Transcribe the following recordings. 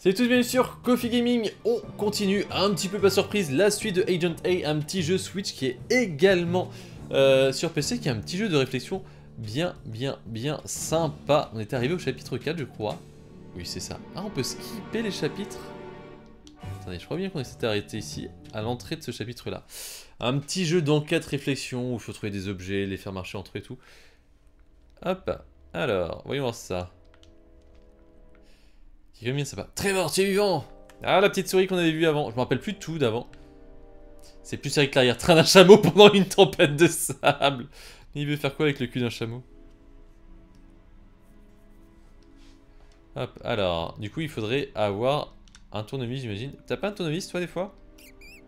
Salut tous, bienvenue sur Coffee Gaming. On continue, un petit peu par surprise, la suite de Agent A, un petit jeu Switch qui est également sur PC, qui est un petit jeu de réflexion bien sympa. On est arrivé au chapitre 4 je crois. Oui c'est ça. Ah, on peut skipper les chapitres. Attendez, je crois bien qu'on s'est arrêté ici, à l'entrée de ce chapitre là. Un petit jeu d'enquête réflexion où il faut trouver des objets, les faire marcher entre eux et tout. Hop, alors, voyons voir ça. Combien ça va? Trevor, tu es vivant! Ah, la petite souris qu'on avait vue avant. Je me rappelle plus de tout d'avant. C'est plus sérieux que l'arrière-train d'un chameau pendant une tempête de sable. Il veut faire quoi avec le cul d'un chameau? Hop, alors, du coup, il faudrait avoir un tournevis, j'imagine. T'as pas un tournevis, toi, des fois?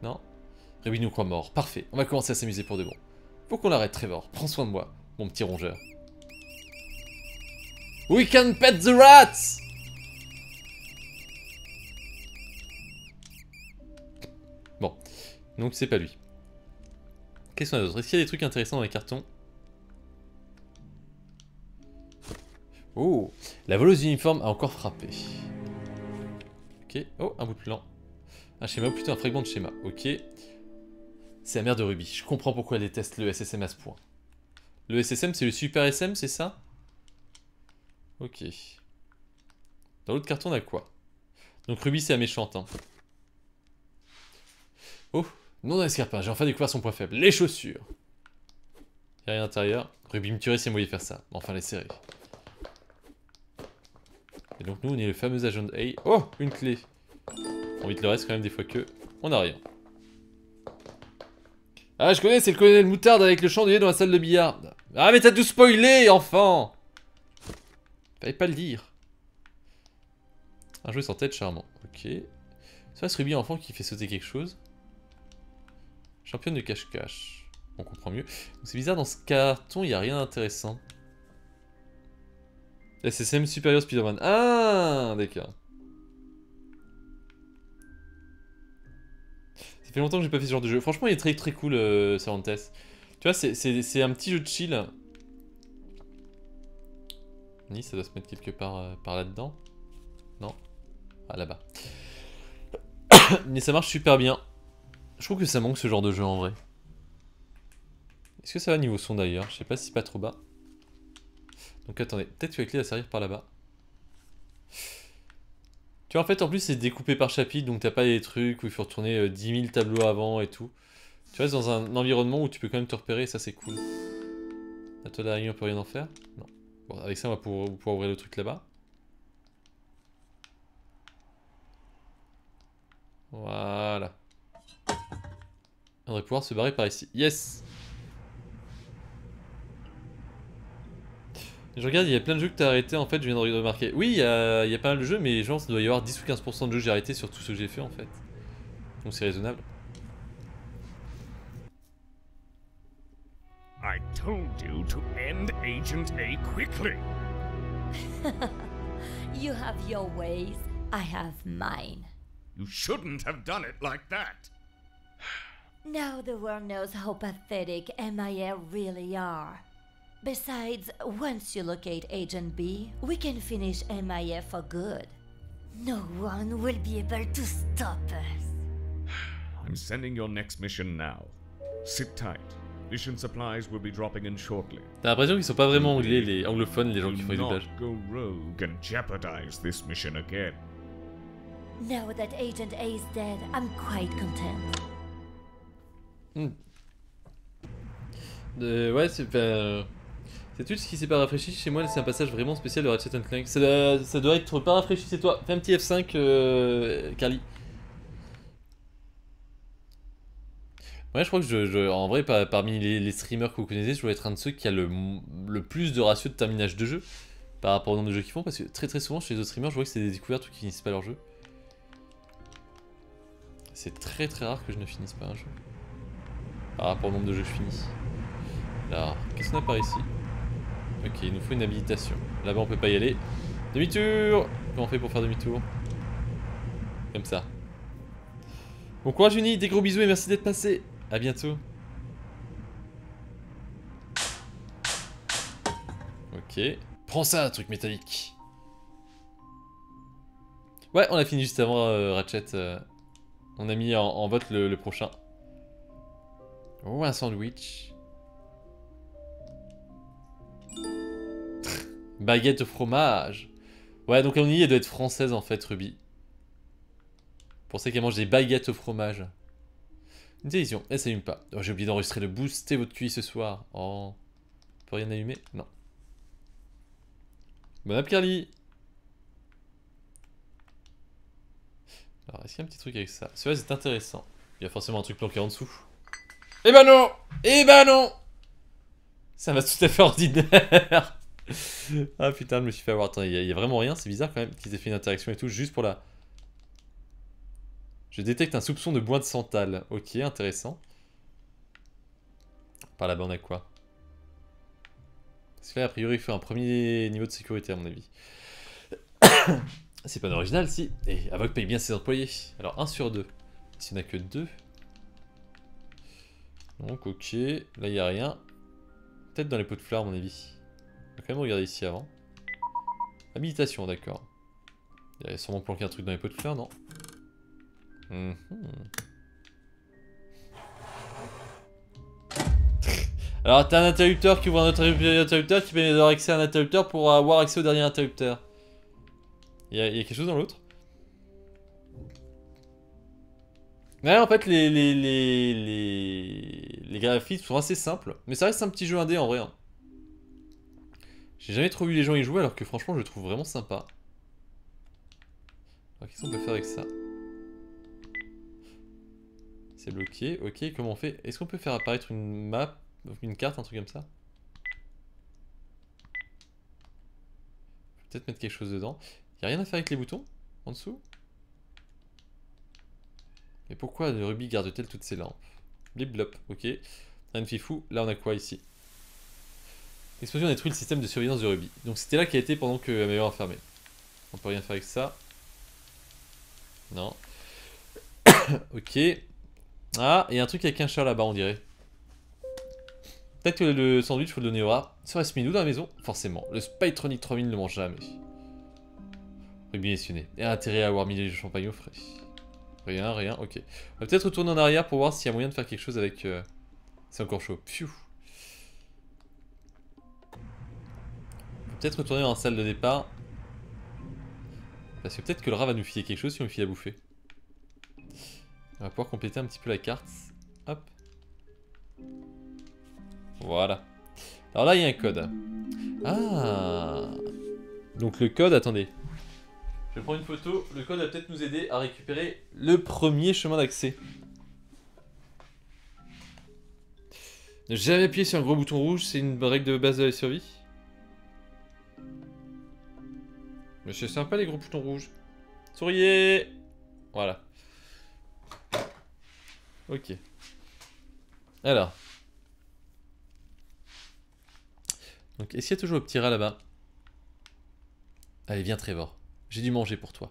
Non? Rémi nous croit mort. Parfait, on va commencer à s'amuser pour de bon. Faut qu'on l'arrête, Trevor. Prends soin de moi, mon petit rongeur. We can pet the rats! Donc c'est pas lui. Qu'est-ce qu'on a d'autre? Est-ce qu'il y a des trucs intéressants dans les cartons? Oh! La voleuse d'uniforme a encore frappé. Ok. Oh, un bout de plan. Un schéma, ou plutôt un fragment de schéma. Ok. C'est la mère de Ruby. Je comprends pourquoi elle déteste le SSM à ce point. Le SSM, c'est le super SM, c'est ça? Ok. Dans l'autre carton, on a quoi? Donc Ruby, c'est la méchante, hein. Oh! Non d'un escarpin, j'ai enfin découvert son point faible, les chaussures. Y'a rien à l'intérieur. Ruby me tuerait si elle voyait faire ça. Enfin les serrer. Et donc nous on est le fameux agent A. Oh, une clé. On vite le reste quand même des fois que. On a rien. Ah je connais, c'est le colonel Moutarde avec le chandelier dans la salle de billard. Ah mais t'as tout spoilé, enfant. Fallait pas le dire. Un jouet sans tête charmant. Ok. C'est pas ce Ruby enfant qui fait sauter quelque chose. Championne de cache-cache. On comprend mieux. C'est bizarre, dans ce carton, il n'y a rien d'intéressant. SSM Superior Spider-Man. Ah, d'accord. Ça fait longtemps que j'ai pas fait ce genre de jeu. Franchement, il est très cool, Cervantes. Tu vois, c'est un petit jeu de chill. Ni, ça doit se mettre quelque part par là-dedans. Non. Ah, là-bas. Mais ça marche super bien. Je trouve que ça manque ce genre de jeu en vrai. Est-ce que ça va niveau son d'ailleurs? Je sais pas si c'est pas trop bas. Donc attendez, peut-être que la clé va servir par là-bas. Tu vois en fait en plus c'est découpé par chapitre donc t'as pas des trucs où il faut retourner 10 000 tableaux avant et tout. Tu restes dans un environnement où tu peux quand même te repérer et ça c'est cool. À toi d'arriver on peut rien en faire? Non. Bon avec ça on va pouvoir ouvrir le truc là-bas. Voilà. On devrait pouvoir se barrer par ici. Yes! Je regarde, il y a plein de jeux que t'as arrêté en fait, je viens de remarquer. Oui, il y a pas mal de jeux, mais genre ça doit y avoir 10 ou 15% de jeux que j'ai arrêté sur tout ce que j'ai fait en fait. Donc c'est raisonnable. I told you to end Agent A quickly. You have your ways, I have mine. You shouldn't have done it like that. Now the world knows how pathetic MIA really are. Besides, once you locate Agent B, we can finish MIA for good. No one will be able to stop us. I'm sending your next mission now. Sit tight. Mission supplies will be dropping in shortly. T'as l'impression qu'ils sont pas vraiment anglais, les anglophones, les gens qui font du doublage. Do not go rogue and jeopardize this mission again. Now that Agent A is dead, I'm quite content. Ouais, c'est pas. C'est tout ce qui s'est pas rafraîchi chez moi. C'est un passage vraiment spécial de Ratchet and Clank. Ça doit être pas rafraîchi, c'est toi. Fais un petit F5, Carly. Ouais, je crois que en vrai, parmi les streamers que vous connaissez, je dois être un de ceux qui a le plus de ratio de terminage de jeu par rapport au nombre de jeux qu'ils font. Parce que très souvent, chez les autres streamers, je vois que c'est des découvertes qui finissent pas leur jeu. C'est très rare que je ne finisse pas un jeu. Par rapport au nombre de jeux finis. Alors, qu'est-ce qu'on a par ici? Ok, il nous faut une habilitation. Là-bas, on peut pas y aller. Demi-tour! Comment on fait pour faire demi-tour? Comme ça. Bon courage, Uni! Des gros bisous et merci d'être passé! A bientôt! Ok. Prends ça, truc métallique! Ouais, on a fini juste avant Ratchet. On a mis en vote le prochain. Oh, un sandwich. Baguette au fromage. Ouais, donc on y est, elle doit être française en fait, Ruby. Pour ceux qui mangent des baguettes au fromage. Une télévision, elle s'allume pas. Oh, j'ai oublié d'enregistrer le booster votre QI ce soir. Oh, on peut rien allumer? Non. Bon app Carly. Alors, est-ce qu'il y a un petit truc avec ça? Celui-là, c'est intéressant. Il y a forcément un truc planqué en dessous. Eh ben non! Eh ben non! Ça va tout à fait ordinaire. Ah putain, je me suis fait avoir. Attends, il y a vraiment rien, c'est bizarre quand même qu'ils aient fait une interaction et tout, juste pour la... Je détecte un soupçon de bois de santal. Ok, intéressant. Par là-bas, on a quoi? Parce que là, a priori, il faut un premier niveau de sécurité, à mon avis. C'est pas original, si. Et Avoc paye bien ses employés. Alors, 1 sur 2. Ici, il n'y en a que 2. Donc, ok. Là, il n'y a rien. Peut-être dans les pots de fleurs, à mon avis. On va quand même regarder ici avant. Habilitation, d'accord. Il y a sûrement planqué un truc dans les pots de fleurs, non? Alors t'as un interrupteur qui ouvre un autre interrupteur qui permet d'avoir accès à un interrupteur pour avoir accès au dernier interrupteur. Il y a quelque chose dans l'autre. Ouais, en fait les graphismes sont assez simples, mais ça reste un petit jeu indé en vrai. Hein. J'ai jamais trop vu les gens y jouer alors que franchement je le trouve vraiment sympa. Alors qu'est-ce qu'on peut faire avec ça? C'est bloqué, ok, comment on fait? Est-ce qu'on peut faire apparaître une map, une carte, un truc comme ça? Peut-être mettre quelque chose dedans. Y'a rien à faire avec les boutons, en dessous? Mais pourquoi le Ruby garde-t-elle toutes ses lampes? Blip blop, ok. On a une fifou, là on a quoi ici? L'explosion a détruit le système de surveillance de Ruby. Donc c'était là qu'elle était pendant que MIA est enfermée. On peut rien faire avec ça. Non. Ok. Ah, il y a un truc avec un chat là-bas, on dirait. Peut-être que le sandwich, faut le donner au rat. Serait-ce minou dans la maison? Forcément, le Spytronic 3000 ne mange jamais. Ruby est sionné. Et a intérêt à avoir mis les champagnes au frais. Rien, rien, ok. On va peut-être retourner en arrière pour voir s'il y a moyen de faire quelque chose avec... C'est encore chaud. Pfiou. Peut-être retourner dans la salle de départ. Parce que peut-être que le rat va nous filer quelque chose si on lui file à bouffer. On va pouvoir compléter un petit peu la carte. Hop. Voilà. Alors là, il y a un code. Ah. Donc le code, attendez. Je vais prendre une photo. Le code va peut-être nous aider à récupérer le premier chemin d'accès. Ne jamais appuyer sur un gros bouton rouge, c'est une règle de base de la survie. Mais c'est sympa les gros boutons rouges. Souriez. Voilà. Ok. Alors. Donc, est-ce qu'il y a toujours le petit rat là-bas? Allez, viens Trevor. J'ai dû manger pour toi.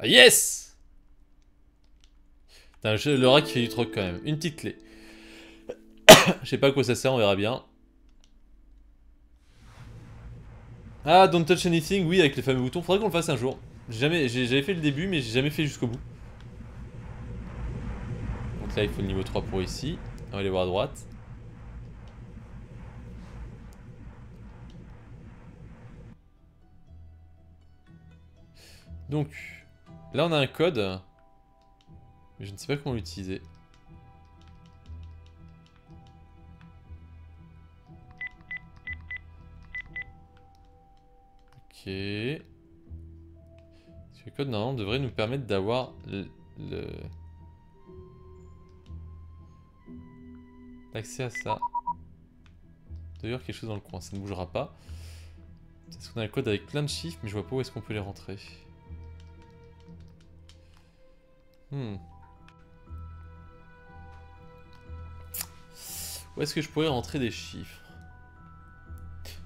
Ah yes! Putain, le rat qui fait du troc quand même. Une petite clé. Je sais pas à quoi ça sert, on verra bien. Ah, Don't touch anything, oui, avec les fameux boutons. Faudrait qu'on le fasse un jour. J'avais fait le début, mais j'ai jamais fait jusqu'au bout. Donc là, il faut le niveau 3 pour ici. On va aller voir à droite. Donc, là, on a un code. Mais je ne sais pas comment l'utiliser. Ok. Le code normalement devrait nous permettre d'avoir l'accès à ça. D'ailleurs quelque chose dans le coin, ça ne bougera pas. Parce qu'on a le code avec plein de chiffres, mais je vois pas où est-ce qu'on peut les rentrer. Où est-ce que je pourrais rentrer des chiffres?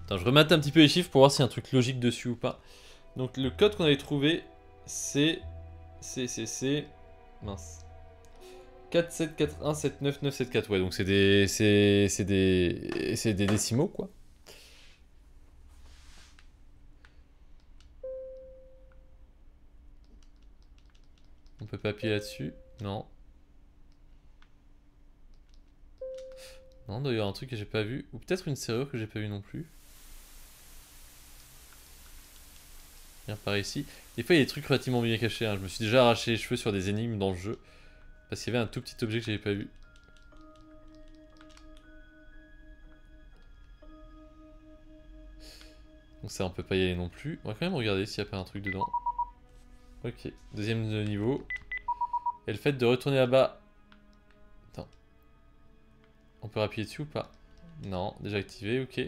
Attends, je remate un petit peu les chiffres pour voir s'il y a un truc logique dessus ou pas. Donc le code qu'on avait trouvé, c'est... Mince. 474179974. Ouais, donc c'est des... C'est des décimaux, quoi. On peut pas appuyer là-dessus. Non. Non, d'ailleurs, un truc que j'ai pas vu. Ou peut-être une serrure que j'ai pas vu non plus. Viens par ici. Des fois, il y a des trucs relativement bien cachés. Hein. Je me suis déjà arraché les cheveux sur des énigmes dans le jeu. Parce qu'il y avait un tout petit objet que j'avais pas vu. Donc ça, on peut pas y aller non plus. On va quand même regarder s'il n'y a pas un truc dedans. Ok, deuxième niveau. Et le fait de retourner là-bas... Attends. On peut appuyer dessus ou pas? Non, déjà activé, ok.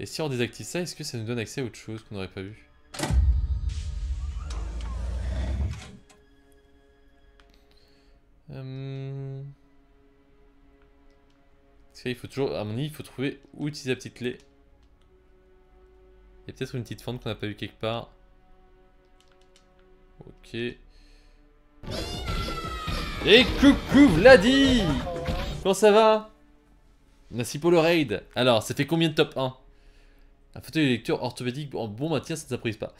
Et si on désactive ça, est-ce que ça nous donne accès à autre chose qu'on n'aurait pas vu? Parce qu'il faut toujours, à mon avis, il faut trouver où utiliser la petite clé. Il y a peut-être une petite fente qu'on n'a pas vue quelque part. Ok. Et coucou Vladi! Comment ça va? Merci pour le raid. Alors, ça fait combien de top 1? Un fauteuil de lecture orthopédique en bon maintien, ça ne s'apprise pas.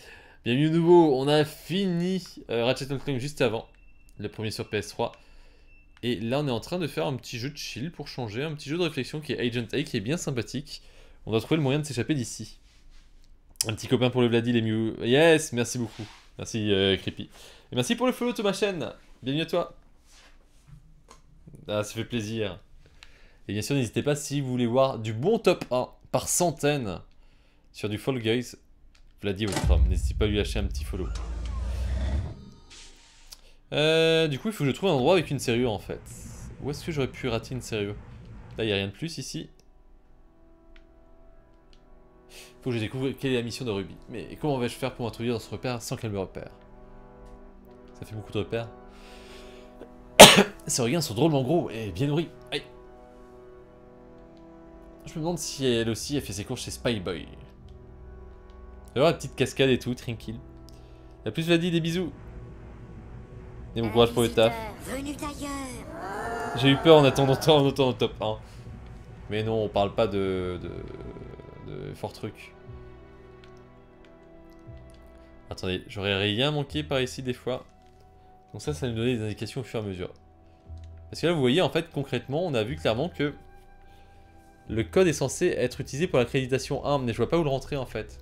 Bienvenue de nouveau, on a fini Ratchet and Clank juste avant. Le premier sur PS3. Et là, on est en train de faire un petit jeu de chill pour changer. Un petit jeu de réflexion qui est Agent A, qui est bien sympathique. On doit trouver le moyen de s'échapper d'ici. Un petit copain pour le Vladi, les Mew. Yes, merci beaucoup. Merci Creepy. Et merci pour le follow de ma chaîne. Bienvenue à toi. Ah, ça fait plaisir. Et bien sûr, n'hésitez pas si vous voulez voir du bon top 1 par centaines sur du Fall Guys. Vladi Wolfram, n'hésitez pas à lui lâcher un petit follow. Du coup, il faut que je trouve un endroit avec une serrure en fait. Où est-ce que j'aurais pu rater une serrure? Là, il n'y a rien de plus ici. Faut que je découvre quelle est la mission de Ruby. Mais comment vais-je faire pour m'introduire dans ce repère sans qu'elle me repère? Ça fait beaucoup de repères. Ces regards sont drôlement gros et bien nourris. Aïe. Je me demande si elle aussi a fait ses courses chez Spy Boy. D'ailleurs, la petite cascade et tout, tranquille. La plus Vladi, des bisous. Et bon courage pour le taf. J'ai eu peur en attendant le top 1. Mais non, on parle pas de fort truc. Attendez, j'aurais rien manqué par ici des fois. Donc ça nous donnait des indications au fur et à mesure. Parce que là vous voyez en fait concrètement on a vu clairement que le code est censé être utilisé pour l'accréditation 1, mais je vois pas où le rentrer en fait.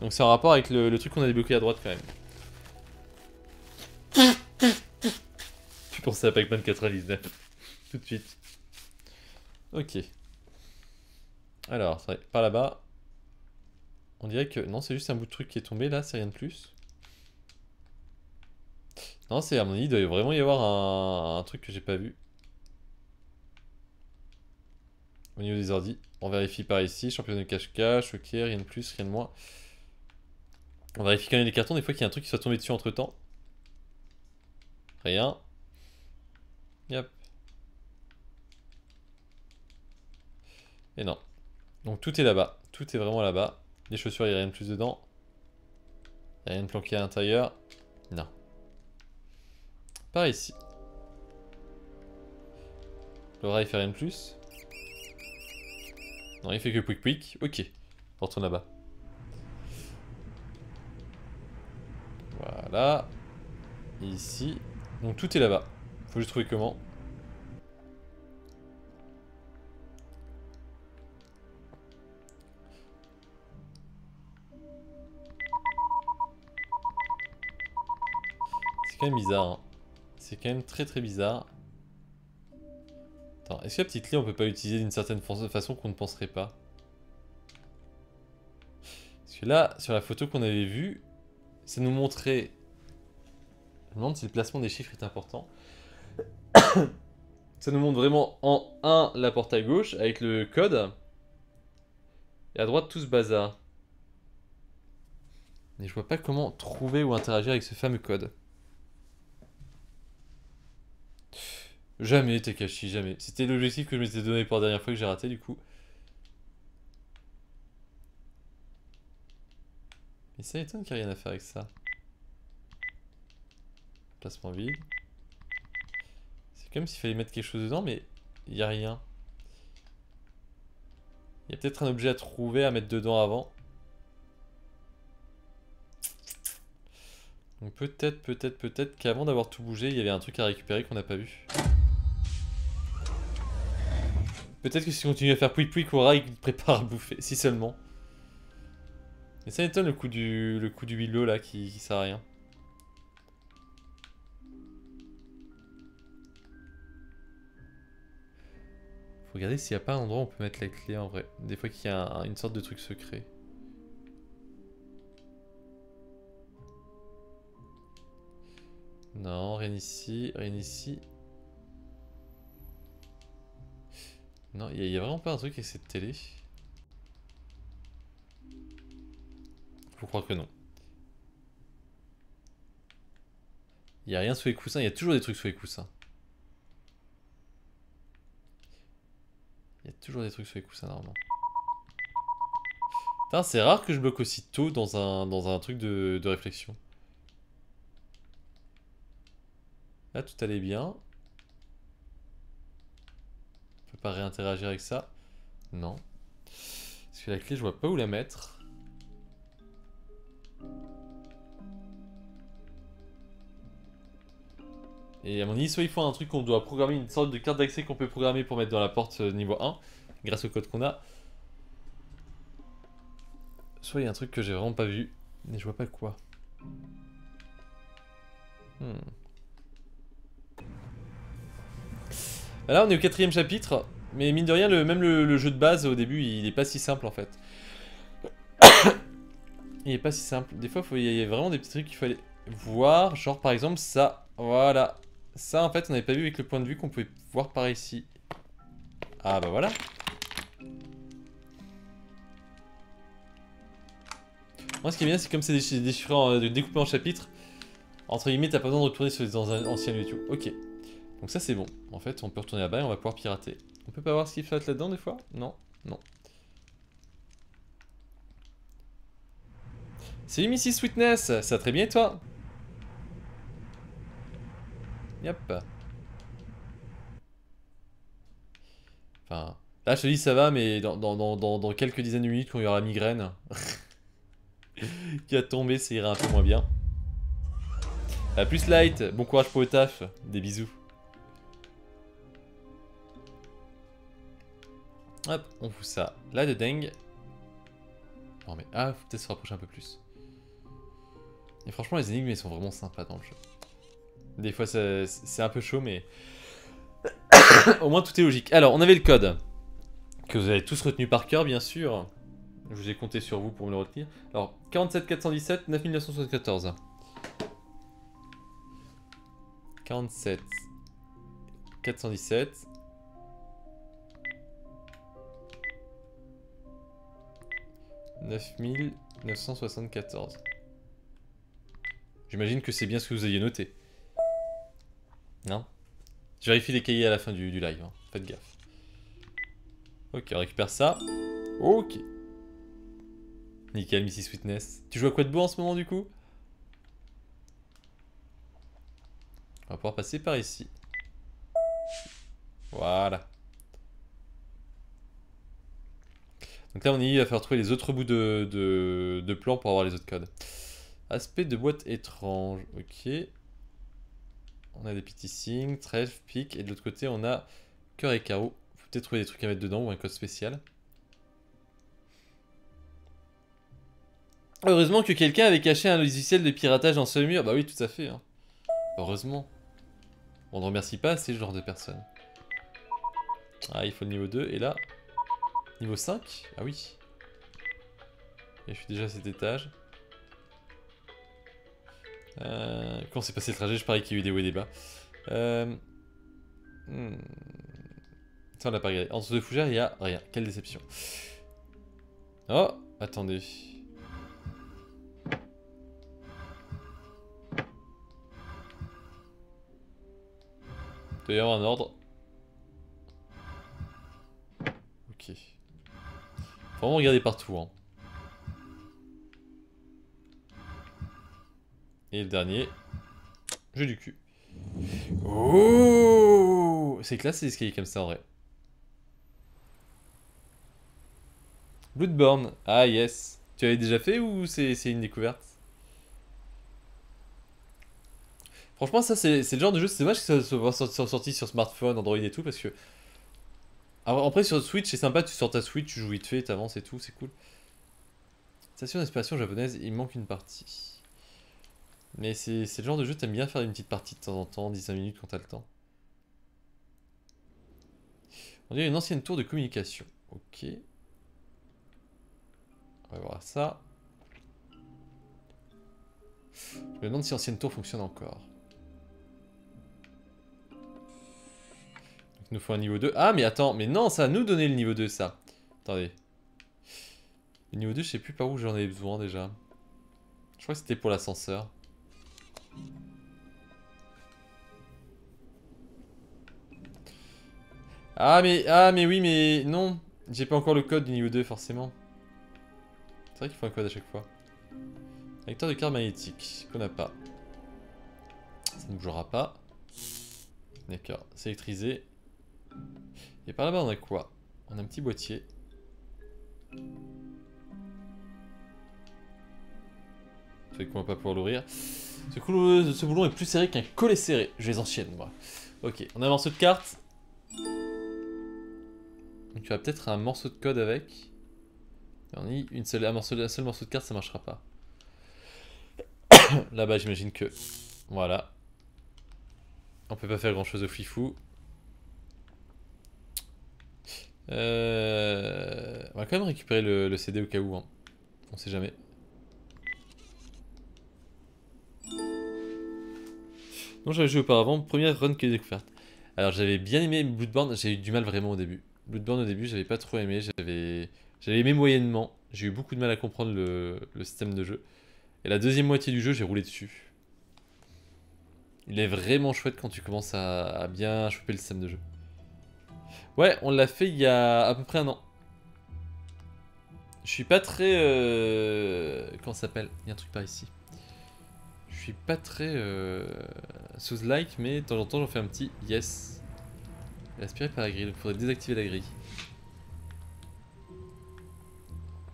Donc c'est en rapport avec le truc qu'on a débloqué à droite quand même. Tu pensais à Pac-Man 99 tout de suite. Ok. Alors, par là-bas, on dirait que... Non, c'est juste un bout de truc qui est tombé, là, c'est rien de plus. Non, c'est à mon avis, il doit vraiment y avoir un truc que j'ai pas vu. Au niveau des ordi, on vérifie par ici, championnat de cache-cache, ok, rien de plus, rien de moins. On vérifie quand même les cartons, des fois qu'il y a un truc qui soit tombé dessus entre-temps. Rien. Yep. Et non. Donc tout est là-bas, tout est vraiment là-bas. Les chaussures, il n'y a rien de plus dedans. Il n'y a rien de planqué à l'intérieur. Non. Par ici. Laura, il fait rien de plus. Non, il fait que pouic pouic. Ok, on retourne là-bas. Voilà. Ici. Donc tout est là-bas. Faut juste trouver comment. C'est quand même bizarre, hein. C'est quand même très très bizarre. Attends, est-ce que la petite clé on peut pas l'utiliser d'une certaine façon qu'on ne penserait pas? Parce que là, sur la photo qu'on avait vue, ça nous montrait... Je me demande si le placement des chiffres est important. Ça nous montre vraiment en 1 la porte à gauche avec le code. Et à droite tout ce bazar. Mais je vois pas comment trouver ou interagir avec ce fameux code. Jamais, Takashi, jamais. C'était l'objectif que je m'étais donné pour la dernière fois que j'ai raté, du coup. Mais ça étonne qu'il n'y a rien à faire avec ça. Placement vide. C'est comme s'il fallait mettre quelque chose dedans, mais il n'y a rien. Il y a peut-être un objet à trouver, à mettre dedans avant. Donc peut-être qu'avant d'avoir tout bougé, il y avait un truc à récupérer qu'on n'a pas vu. Peut-être que si on continue à faire pouic pouic, Aura, il prépare à bouffer, si seulement. Et ça étonne le coup du huilot là qui sert à rien. Faut regarder s'il n'y a pas un endroit où on peut mettre la clé en vrai. Des fois qu'il y a une sorte de truc secret. Non, rien ici, rien ici. Non, il n'y a vraiment pas un truc avec cette télé. Faut croire que non. Il n'y a rien sous les coussins, il y a toujours des trucs sous les coussins. Il y a toujours des trucs sous les coussins normalement. Putain, c'est rare que je bloque aussi tôt dans un truc de réflexion. Là, tout allait bien. On peut pas réinteragir avec ça. Non. Parce que la clé, je vois pas où la mettre. Et à mon avis, soit il faut un truc qu'on doit programmer, une sorte de carte d'accès qu'on peut programmer pour mettre dans la porte niveau 1, grâce au code qu'on a. Soit il y a un truc que j'ai vraiment pas vu, mais je vois pas quoi. Là on est au 4ème chapitre, mais mine de rien, même le jeu de base au début, il est pas si simple en fait. Il est pas si simple. Des fois, il y a vraiment des petits trucs qu'il fallait voir, genre par exemple ça, voilà. Ça en fait, on n'avait pas vu avec le point de vue qu'on pouvait voir par ici. Ah bah voilà. Moi ce qui est bien, c'est comme c'est découpé en chapitres, entre guillemets, t'as pas besoin de retourner dans un ancien YouTube. Ok. Donc ça c'est bon, en fait on peut retourner là-bas et on va pouvoir pirater. On peut pas voir ce qu'il flotte là-dedans des fois? Non, non. Salut Missy Sweetness, ça va très bien et toi? Yep. Enfin, là je te dis ça va mais dans quelques dizaines de minutes quand il y aura la migraine qui a tombé, ça ira un peu moins bien. A plus Light, bon courage pour le taf, des bisous. Hop, on fout ça là de dingue. Non mais, ah, faut peut-être se rapprocher un peu plus. Et franchement, les énigmes, elles sont vraiment sympas dans le jeu. Des fois, c'est un peu chaud, mais... Au moins, tout est logique. Alors, on avait le code, que vous avez tous retenu par cœur, bien sûr. Je vous ai compté sur vous pour me le retenir. Alors, 47 417 9974. 47 417... 9974. J'imagine que c'est bien ce que vous aviez noté. Non? Je vérifie les cahiers à la fin du live, hein. Faites gaffe. Ok, on récupère ça. Ok. Nickel, Missy Sweetness. Tu joues à quoi de beau en ce moment du coup? On va pouvoir passer par ici. Voilà. Donc là on est eu à faire trouver les autres bouts de plan pour avoir les autres codes. Aspect de boîte étrange, ok. On a des petits signes, trèfle, pique, et de l'autre côté on a cœur et carreau. Faut peut-être trouver des trucs à mettre dedans ou un code spécial. Heureusement que quelqu'un avait caché un logiciel de piratage dans ce mur, bah oui tout à fait. Hein. Heureusement. On ne remercie pas ces genres de personnes. Ah il faut le niveau 2 et là... Niveau 5? Ah oui. Et je suis déjà à cet étage. Quand s'est passé le trajet, je parie qu'il y a eu des hauts et des bas. Ça on l'a pas regardé. En dessous de fougère, il y a rien. Quelle déception. Oh, attendez. Il doit y avoir un ordre. Ok. Faut vraiment regarder partout. Hein. Et le dernier. Jeu du cul. Oh, c'est classe les escaliers comme ça en vrai. Bloodborne. Ah yes. Tu avais déjà fait ou c'est une découverte? Franchement, ça, c'est le genre de jeu, c'est dommage que ça soit sorti sur smartphone, Android et tout, parce que... Après, sur Switch, c'est sympa, tu sors ta Switch, tu joues vite fait, t'avances et tout, c'est cool. Station d'inspiration japonaise, il manque une partie. Mais c'est le genre de jeu, t'aimes bien faire une petite partie de temps en temps, 15 minutes quand t'as le temps. On dirait une ancienne tour de communication. Ok. On va voir ça. Je me demande si l'ancienne tour fonctionne encore. Il nous faut un niveau 2. Ah mais attends, mais non, ça a nous donné le niveau 2 ça. Attendez. Le niveau 2, je sais plus par où j'en ai besoin déjà. Je crois que c'était pour l'ascenseur. Ah mais oui, mais non. J'ai pas encore le code du niveau 2 forcément. C'est vrai qu'il faut un code à chaque fois. Lecteur de carte magnétique, qu'on n'a pas. Ça ne bougera pas. D'accord, c'est électrisé. Et par là-bas, on a quoi? On a un petit boîtier. C'est qu'on va pas pouvoir l'ouvrir. Ce boulon est plus serré qu'un collet serré. Je les enchaîne, moi. Ok, on a un morceau de carte. Donc tu as peut-être un morceau de code avec. On y un seul morceau de carte, ça marchera pas. Là-bas, j'imagine que... Voilà. On peut pas faire grand-chose au fifou. On va quand même récupérer le CD au cas où. Hein. On sait jamais. Non, j'avais joué auparavant. Première run que j'ai découverte. Alors, j'avais bien aimé Bloodborne. J'ai eu du mal vraiment au début. Bloodborne, au début, j'avais pas trop aimé. J'avais aimé moyennement. J'ai eu beaucoup de mal à comprendre le système de jeu. Et la deuxième moitié du jeu, j'ai roulé dessus. Il est vraiment chouette quand tu commences à bien choper le système de jeu. Ouais, on l'a fait il y a à peu près un an. Je suis pas très... Comment ça s'appelle? Il y a un truc par ici. Je suis pas très... Souls-like, mais de temps en temps, j'en fais un petit yes. Aspiré par la grille, donc il faudrait désactiver la grille.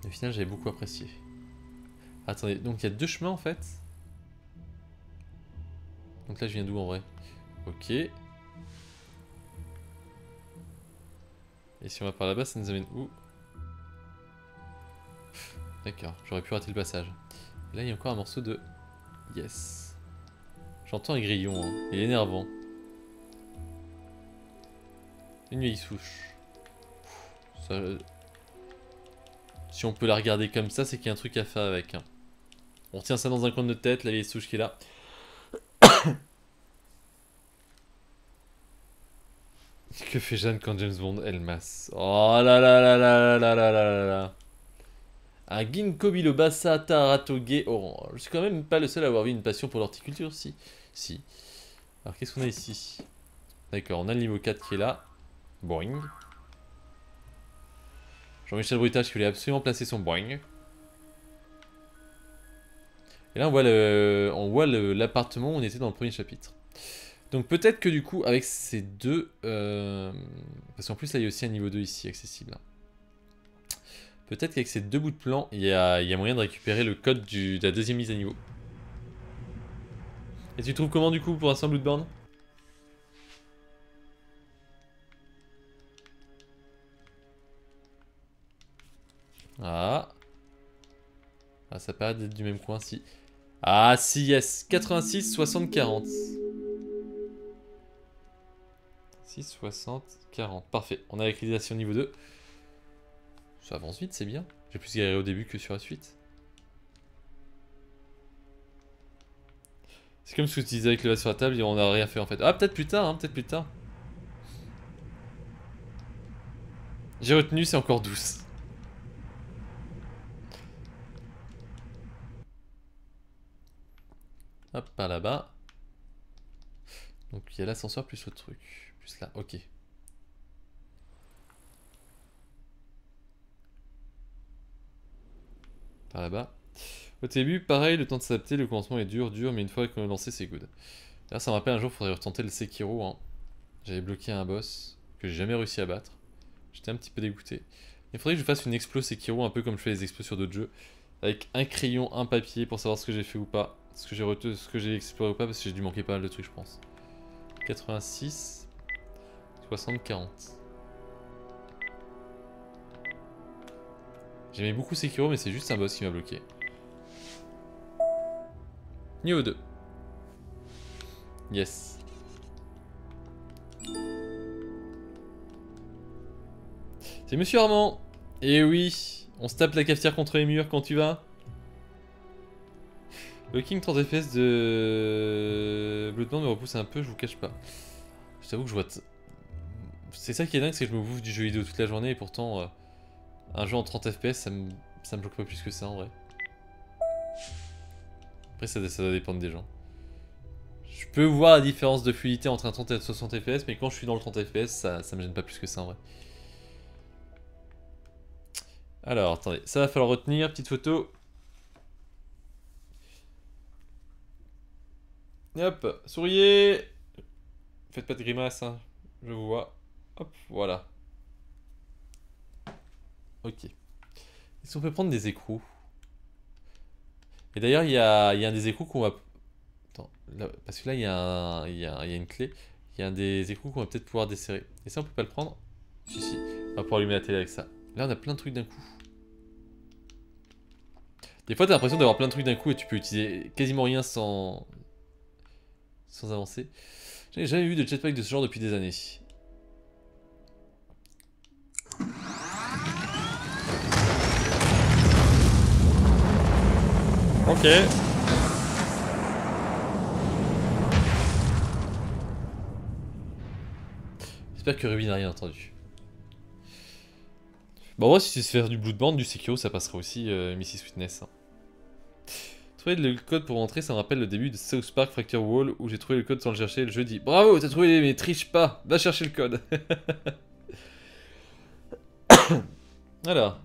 Au final, j'avais beaucoup apprécié. Attendez, donc il y a deux chemins en fait. Donc là je viens d'où en vrai? Ok. Et si on va par là-bas, ça nous amène où? D'accord, j'aurais pu rater le passage. Là il y a encore un morceau de... Yes. J'entends un grillon, hein. Il est énervant. Une vieille souche. Ça... Si on peut la regarder comme ça, c'est qu'il y a un truc à faire avec. Hein. On tient ça dans un coin de tête, la vieille souche qui est là. Que fait Jeanne quand James Bond elle masse? Oh là là là là là là là là là. Un ginkgo biloba sataratoge orange. Je suis quand même pas le seul à avoir eu une passion pour l'horticulture, si. Si. Alors qu'est-ce qu'on a ici? D'accord, on a le niveau 4 qui est là. Boing. Jean-Michel Brutage qui voulait absolument placer son boing. Et là, on voit l'appartement où on était dans le premier chapitre. Donc peut-être que du coup, avec ces deux... parce qu'en plus, là, il y a aussi un niveau 2 ici, accessible. Peut-être qu'avec ces deux bouts de plan, il y a moyen de récupérer le code de la deuxième mise à niveau. Et tu trouves comment du coup pour l'instant Bloodborne? Ah. Ah, ça paraît d'être du même coin, si. Ah, si, yes. 86, 60, 40. 6, 60, 40. Parfait. On a l'électrisation niveau 2. Ça avance vite, c'est bien. J'ai plus galéré au début que sur la suite. C'est comme ce que tu disais avec le vase sur la table, on n'a rien fait en fait. Ah, peut-être plus tard, hein, peut-être plus tard. J'ai retenu, c'est encore 12. Hop, par là-bas. Donc il y a l'ascenseur plus le truc. Plus là, ok. Par là-bas. Au début, pareil, le temps de s'adapter, le commencement est dur, mais une fois qu'on l'a lancé, c'est good. Là, ça me rappelle un jour, il faudrait retenter le Sekiro. Hein. J'avais bloqué un boss que j'ai jamais réussi à battre. J'étais un petit peu dégoûté. Il faudrait que je fasse une explo Sekiro, un peu comme je fais les explos sur d'autres jeux. Avec un crayon, un papier pour savoir ce que j'ai fait ou pas. ce que j'ai exploré ou pas, parce que j'ai dû manquer pas mal de trucs, je pense. 86, 60, 40. J'aimais beaucoup Sekiro, mais c'est juste un boss qui m'a bloqué. Niveau 2. Yes. C'est Monsieur Armand. Eh oui, on se tape la cafetière contre les murs quand tu vas. Le King 30 FPS de Bloodborne me repousse un peu, je vous cache pas. Je t'avoue que je vois... C'est ça qui est dingue, c'est que je me bouffe du jeu vidéo toute la journée et pourtant... un jeu en 30 FPS, ça me bloque pas plus que ça en vrai. Après ça doit dépendre des gens. Je peux voir la différence de fluidité entre un 30 et un 60 FPS, mais quand je suis dans le 30 FPS, ça me gêne pas plus que ça en vrai. Alors, attendez, ça va falloir retenir, petite photo. Hop, souriez. Faites pas de grimaces, hein. Je vous vois. Hop, voilà. Ok. Est-ce qu'on peut prendre des écrous? Et d'ailleurs, il y a un des écrous qu'on va... Attends, là, parce que là, il y a une clé. Il y a un des écrous qu'on va peut-être pouvoir desserrer. Et ça, on peut pas le prendre? Si, si. On va pouvoir allumer la télé avec ça. Là, on a plein de trucs d'un coup. Des fois, t'as l'impression d'avoir plein de trucs d'un coup et tu peux utiliser quasiment rien sans avancer. J'avais jamais vu de jetpack de ce genre depuis des années. Ok. J'espère que Ruby n'a rien entendu. Bon, moi, si tu sais faire du Bloodborne, du Sekiro, ça passera aussi, Missy Sweetness. Hein. Trouver le code pour rentrer, ça me rappelle le début de South Park Fracture Wall où j'ai trouvé le code sans le chercher le jeudi. Bravo, t'as trouvé, mais triche pas, va chercher le code. Alors.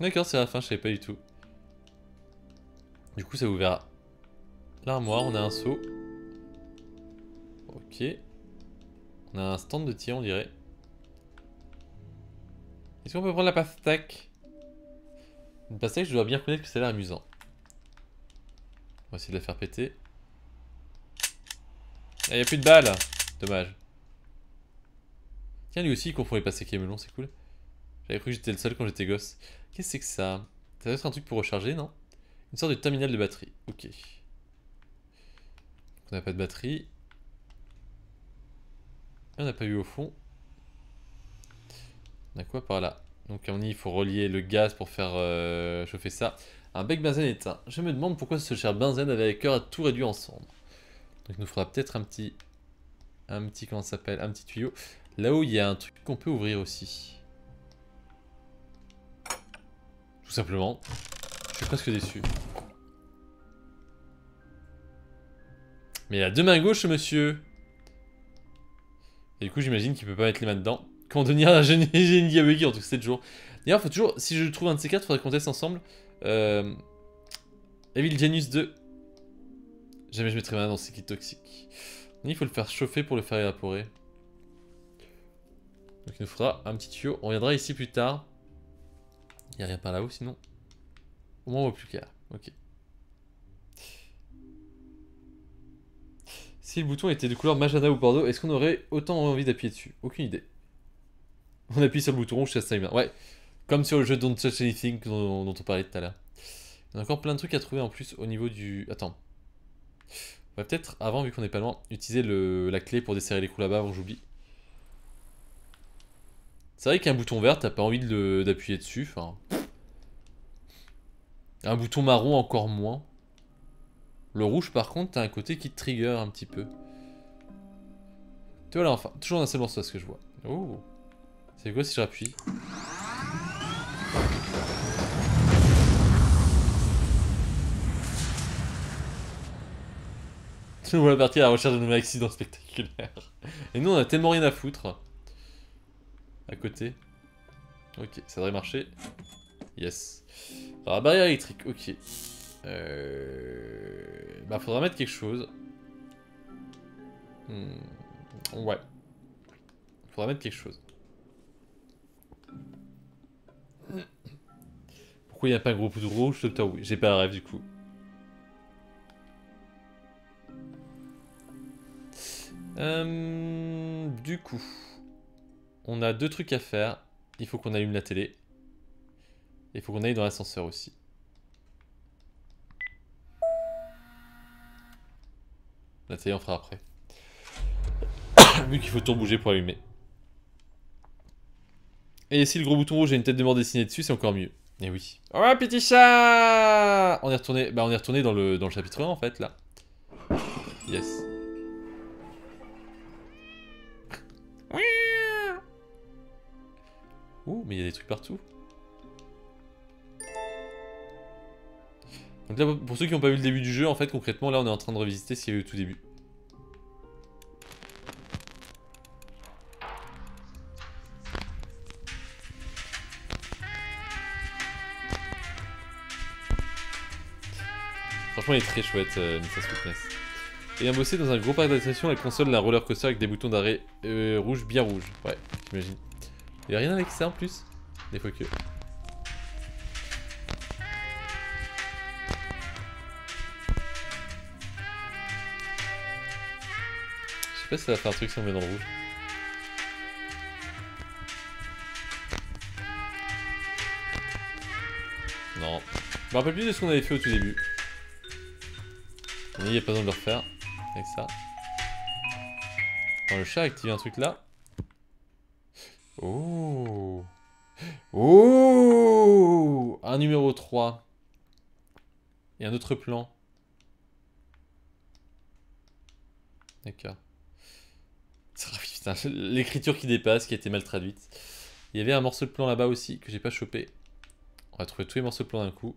D'accord, c'est la fin, je savais pas du tout. Du coup, ça vous verra. L'armoire, on a un seau. Ok. On a un stand de tir, on dirait. Est-ce qu'on peut prendre la pastèque? Une pastèque, je dois bien reconnaître que ça a l'air amusant. On va essayer de la faire péter. Ah, il n'y a plus de balles! Dommage. Tiens, lui aussi, il confond les pastèques et les melons, c'est cool. J'avais cru que j'étais le seul quand j'étais gosse. Qu'est-ce que c'est que ça? Ça doit être un truc pour recharger, non? Une sorte de terminal de batterie. Ok. On n'a pas de batterie. Et on n'a pas eu au fond. On a quoi par là? Donc il faut relier le gaz pour faire chauffer ça. Un bec benzène éteint. Je me demande pourquoi ce cher benzène avait cœur à tout réduire ensemble. Donc il nous faudra peut-être un petit comment ça s'appelle, un petit tuyau. Là-haut il y a un truc qu'on peut ouvrir aussi. Tout simplement. Je suis presque déçu. Mais il a deux mains gauches, monsieur. Et du coup j'imagine qu'il peut pas mettre les mains dedans. Comment devenir un génie Yabegi en tout cas 7 jours. D'ailleurs, faut toujours, si je trouve un de ces 4, il faudrait qu'on teste ensemble. Evil Genius 2. Jamais je mettrai ma main dans ces kits toxiques. Il faut le faire chauffer pour le faire évaporer. Donc il nous faudra un petit tuyau. On reviendra ici plus tard. Il n'y a rien par là-haut sinon. Au moins on voit plus clair. Ok. Si le bouton était de couleur magenta ou bordeaux, est-ce qu'on aurait autant envie d'appuyer dessus? Aucune idée. On appuie sur le bouton rouge, ça se timer. Ouais, comme sur le jeu Don't touch Anything dont on parlait tout à l'heure. On a encore plein de trucs à trouver en plus au niveau du... Attends. On va peut-être, avant, vu qu'on est pas loin, utiliser la clé pour desserrer les coups là-bas avant que j'oublie. C'est vrai qu'un bouton vert, t'as pas envie d'appuyer dessus. Enfin, un bouton marron, encore moins. Le rouge, par contre, t'as un côté qui te trigger un petit peu. Tu vois là, enfin, toujours un seul morceau à ce que je vois. Oh. C'est quoi si je rappuie? Nous voilà partis à la recherche de nouvel accident spectaculaire. Et nous on a tellement rien à foutre. À côté. Ok, ça devrait marcher. Yes. Alors barrière électrique, ok. Bah faudra mettre quelque chose. Ouais. Faudra mettre quelque chose. Pourquoi il n'y a pas un gros pouce rouge? Oui, j'ai pas la rêve du coup. Du coup, on a deux trucs à faire. Il faut qu'on allume la télé. Il faut qu'on aille dans l'ascenseur aussi. La télé, on fera après. Vu qu'il faut tout bouger pour allumer. Et si le gros bouton rouge a une tête de mort dessinée dessus, c'est encore mieux. Et oui. Oh, petit chat! On est retourné, bah, on est retourné dans le chapitre 1, en fait, là. Yes. Ouh, mais il y a des trucs partout. Donc là, pour ceux qui n'ont pas vu le début du jeu, en fait, concrètement, là, on est en train de revisiter ce qu'il y avait au tout début. Franchement, il est très chouette, Mr. Sweetness. Et un bossé dans un gros parc d'attraction, la console d'un roller coaster avec des boutons d'arrêt rouge, bien rouge. Ouais, j'imagine. Il n'y a rien avec ça en plus. Des fois que... Je sais pas si ça va faire un truc si on met dans le rouge. Non. Je me rappelle plus de ce qu'on avait fait au tout début. Il n'y a pas besoin de le refaire. Avec ça. Attends, le chat active un truc là. Oh. Oh. Un numéro 3. Et un autre plan. D'accord. Putain, l'écriture qui dépasse, qui a été mal traduite. Il y avait un morceau de plan là-bas aussi que j'ai pas chopé. On va trouver tous les morceaux de plan d'un coup.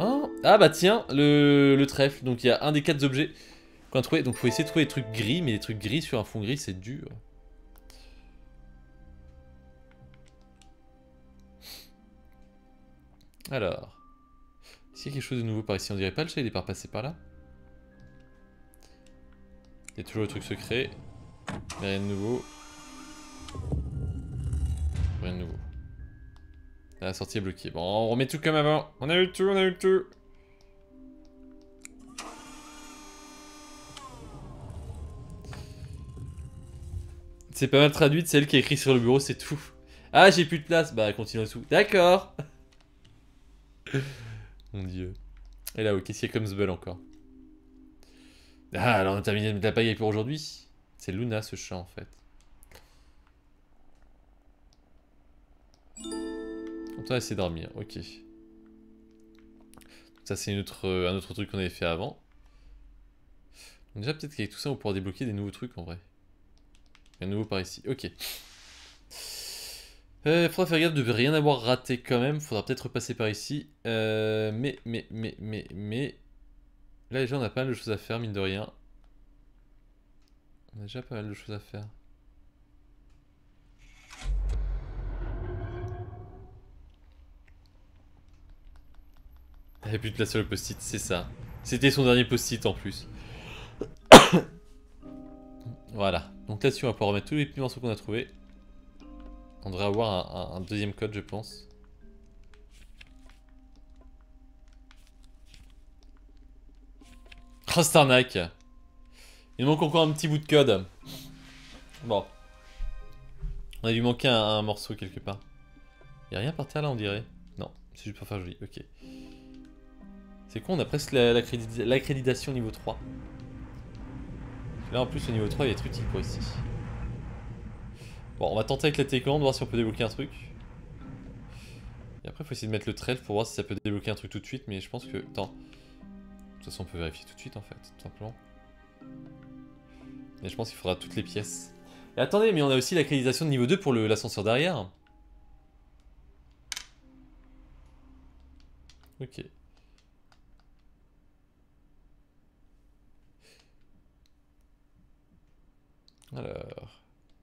Oh, ah bah tiens, le trèfle. Donc il y a un des 4 objets qu'on a trouvé. Donc faut essayer de trouver des trucs gris, mais les trucs gris sur un fond gris, c'est dur. Alors, est-ce qu'il y a quelque chose de nouveau par ici? On dirait pas le chat, il est pas passé par là. Il y a toujours le truc secret. Mais rien de nouveau. Rien de nouveau. La sortie est bloquée. Bon, on remet tout comme avant. On a eu tout, on a eu tout. C'est pas mal traduite, celle qui est écrite sur le bureau, c'est tout. Ah, j'ai plus de place. Bah, continuons tout. D'accord. Mon dieu. Et là, ok, qu'est-ce qu'il y a comme zbeul encore? Ah, alors on a terminé de mettre la pagaille pour aujourd'hui. C'est Luna, ce chat, en fait. On va essayer de dormir, ok. Ça, c'est un autre truc qu'on avait fait avant. Donc, déjà, peut-être qu'avec tout ça, on pourra débloquer des nouveaux trucs, en vrai. Un nouveau par ici, ok. Faudra faire gaffe de rien avoir raté quand même. Faudra peut-être repasser par ici. Mais... Là déjà on a pas mal de choses à faire, mine de rien. On a déjà pas mal de choses à faire. Il n'y avait plus de place sur le post-it, c'est ça. C'était son dernier post-it en plus. Voilà. Donc là-dessus on va pouvoir remettre tous les petits morceaux qu'on a trouvés. On devrait avoir un deuxième code, je pense. Oh, cette arnaque! Il manque encore un petit bout de code. Bon. On a dû manquer un morceau quelque part. Y'a rien par terre là, on dirait. Non, c'est juste pour faire joli. Ok. C'est con, on a presque l'accréditation niveau 3. Là en plus, au niveau 3, il va être utile pour ici. Bon, on va tenter avec la télécommande, voir si on peut débloquer un truc. Et après, il faut essayer de mettre le trèfle pour voir si ça peut débloquer un truc tout de suite, mais je pense que... Attends. De toute façon, on peut vérifier tout de suite, en fait, tout simplement. Et je pense qu'il faudra toutes les pièces. Et attendez, mais on a aussi l'accréditation de niveau 2 pour l'ascenseur derrière. Ok. Alors...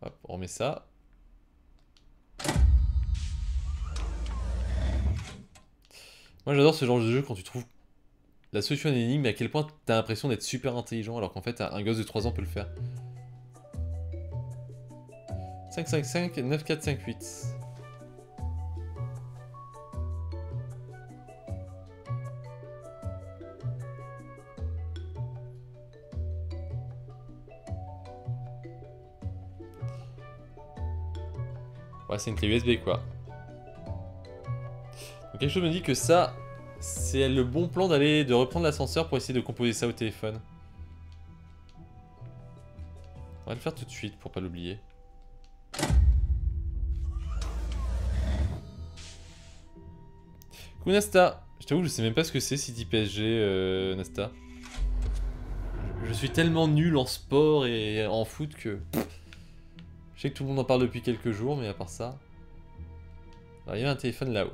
Hop, on remet ça. Moi j'adore ce genre de jeu quand tu trouves la solution à une énigme, mais à quel point t'as l'impression d'être super intelligent alors qu'en fait un gosse de 3 ans peut le faire. 5, 5, 5, 9, 4, 5, 8. Ouais, c'est une clé USB quoi. Donc quelque chose me dit que ça, c'est le bon plan d'aller de reprendre l'ascenseur pour essayer de composer ça au téléphone. On va le faire tout de suite pour pas l'oublier. Coucou Nasta, je t'avoue je sais même pas ce que c'est City PSG Nasta. Je suis tellement nul en sport et en foot que... Je sais que tout le monde en parle depuis quelques jours, mais à part ça... Alors, il y a un téléphone là-haut.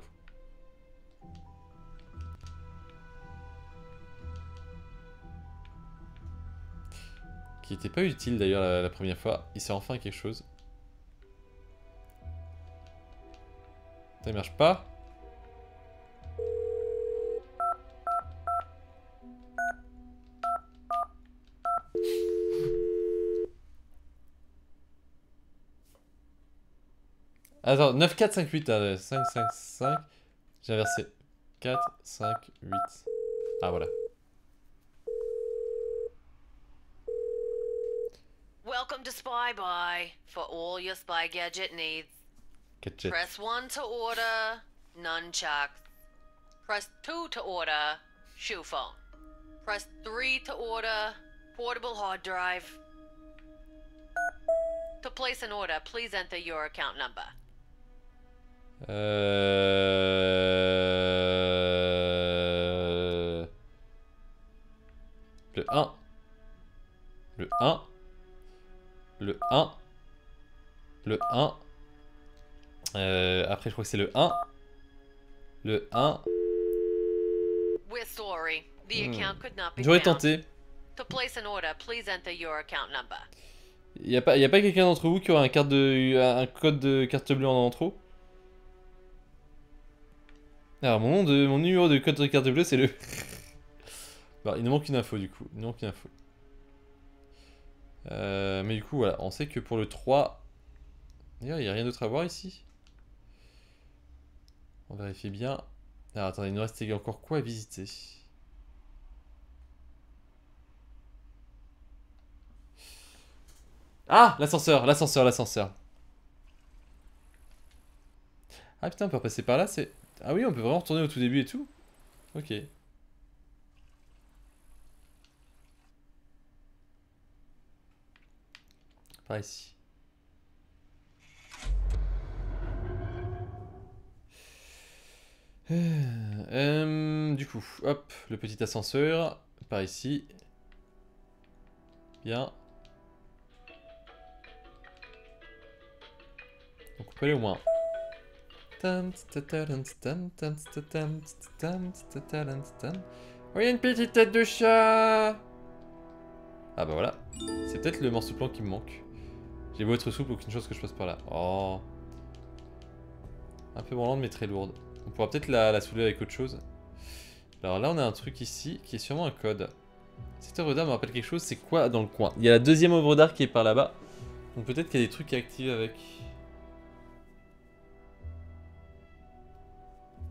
Qui n'était pas utile d'ailleurs la première fois. Il sert enfin à quelque chose. Ça ne marche pas. Attends, 9, 4, 5, 8, 5, 5, 5, j'ai inversé, 4, 5, 8, ah voilà. Welcome to Spy Boy, for all your spy gadget needs. Gadget. Press 1 to order, nunchucks. Press 2 to order, shoe phone. Press 3 to order, portable hard drive. To place an order, please enter your account number. Le 1. Le 1. Le 1. Le 1. Après, je crois que c'est le 1. Le 1. We're sorry. The account could not be found. J'aurais tenté. To place an order, please enter your account number. Y'a pas quelqu'un d'entre vous qui aurait un code de carte bleue en trop? Alors mon numéro de code de carte bleue c'est le... Bon, il nous manque une info du coup, il nous manque une info. Mais du coup voilà, on sait que pour le 3... D'ailleurs il n'y a rien d'autre à voir ici. On vérifie bien. Alors attendez, il nous reste encore quoi à visiter? Ah, l'ascenseur, l'ascenseur, l'ascenseur. Ah putain, on peut repasser par là, c'est... Ah oui, on peut vraiment retourner au tout début et tout. Ok. Par ici. Du coup, hop, le petit ascenseur. Par ici. Bien. Donc on peut aller au moins. Oh, il y a une petite tête de chat. Ah bah voilà. C'est peut-être le morceau plan qui me manque. J'ai beau être souple, aucune chose que je passe par là. Oh. Un peu branlante mais très lourde. On pourra peut-être la soulever avec autre chose. Alors là on a un truc ici qui est sûrement un code. Cette œuvre d'art me rappelle quelque chose, c'est quoi dans le coin? Il y a la deuxième œuvre d'art qui est par là-bas. Donc peut-être qu'il y a des trucs à activer avec...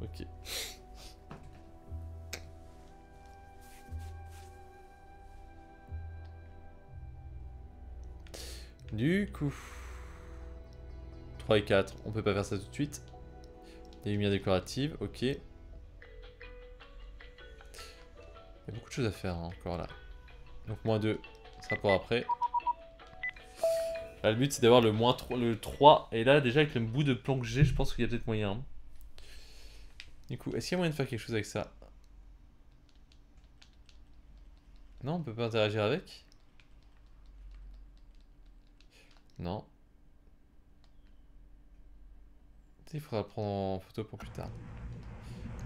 Ok. Du coup... 3 et 4, on peut pas faire ça tout de suite. Des lumières décoratives, ok. Il y a beaucoup de choses à faire hein, encore là. Donc moins 2, ça sera pour après. Là le but c'est d'avoir le moins 3, le 3. Et là déjà avec le bout de plan que j'ai, je pense qu'il y a peut-être moyen. Hein. Du coup, est-ce qu'il y a moyen de faire quelque chose avec ça? Non, on peut pas interagir avec? Non. Il faudra prendre en photo pour plus tard.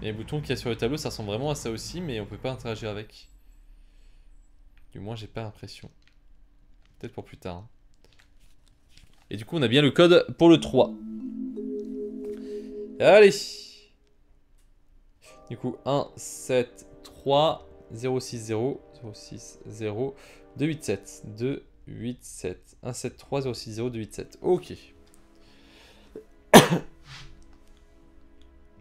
Et les boutons qu'il y a sur le tableau, ça ressemble vraiment à ça aussi, mais on peut pas interagir avec. Du moins, j'ai pas l'impression. Peut-être pour plus tard. Hein. Et du coup, on a bien le code pour le 3. Allez! Du coup, 1, 7, 3, 0, 6, 0, 0, 6, 0, 2, 8, 7, 2, 8, 7, 1, 7, 3, 0, 6, 0, 2, 8, 7. Ok. Bon,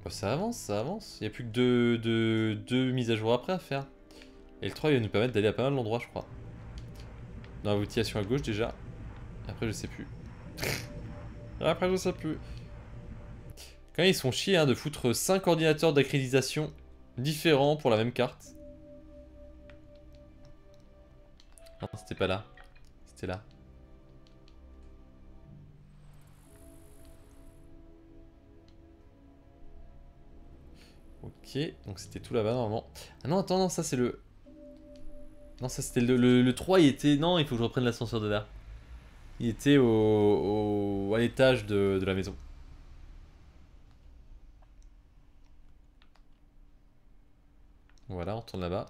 ça avance, ça avance. Il n'y a plus que deux mises à jour après à faire. Et le 3, il va nous permettre d'aller à pas mal d'endroits, je crois. Dans la ventilation à gauche déjà. Après, je sais plus. Après, je sais plus. Quand ils sont chiés hein, de foutre 5 ordinateurs d'accréditation différents pour la même carte. Non, c'était pas là. C'était là. Ok, donc c'était tout là-bas normalement. Ah non, attends, non, ça c'est le... Non, ça c'était le 3, il était... Non, il faut que je reprenne l'ascenseur de là. Il était à l'étage de la maison. Voilà, on retourne là-bas.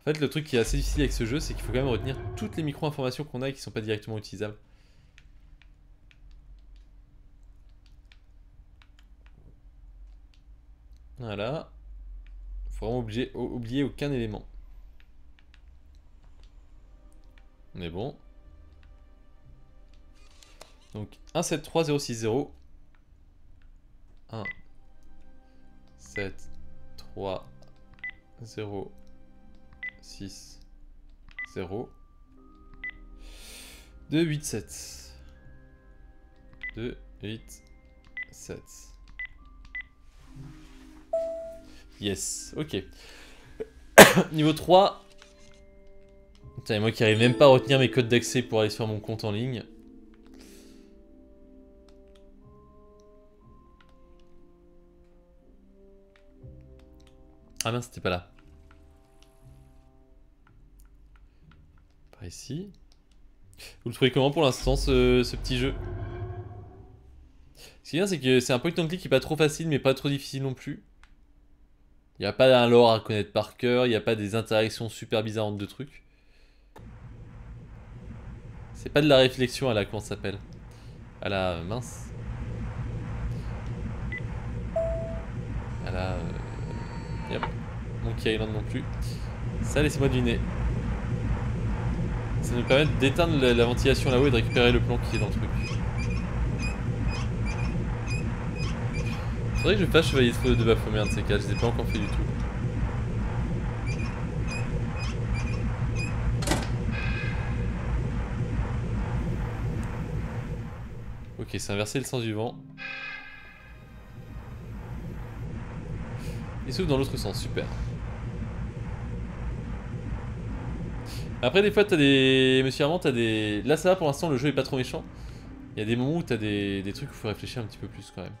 En fait, le truc qui est assez difficile avec ce jeu, c'est qu'il faut quand même retenir toutes les micro-informations qu'on a et qui ne sont pas directement utilisables. Voilà. Il faut vraiment oublier aucun élément. On est bon. Donc 1, 7, 3, 0, 6, 0. 1, 7, 3, 0, 6, 0. 2, 8, 7. 2, 8, 7. Yes, ok. Niveau 3. Putain, et moi qui arrive même pas à retenir mes codes d'accès pour aller sur mon compte en ligne. Ah mince, c'était pas là. Par ici. Vous le trouvez comment pour l'instant ce petit jeu? Ce qui est bien, c'est que c'est un point and click qui est pas trop facile mais pas trop difficile non plus. Il n'y a pas un lore à connaître par cœur, il n'y a pas des interactions super bizarres entre deux trucs. C'est pas de la réflexion à la... Comment ça s'appelle? À la... Mince. À la... Yep. Monkey Island non plus. Ça, laissez-moi deviner. Ça nous permet d'éteindre la ventilation là-haut et de récupérer le plan qui est dans le truc. C'est vrai que je vais pas chevalier de Baphomet, un de ces cas, je les ai pas encore fait du tout. Ok, c'est inversé le sens du vent. Il s'ouvre dans l'autre sens, super. Après des fois t'as des... Monsieur Armand, t'as des... Là ça va, pour l'instant le jeu est pas trop méchant. Il y a des moments où t'as des trucs où faut réfléchir un petit peu plus quand même.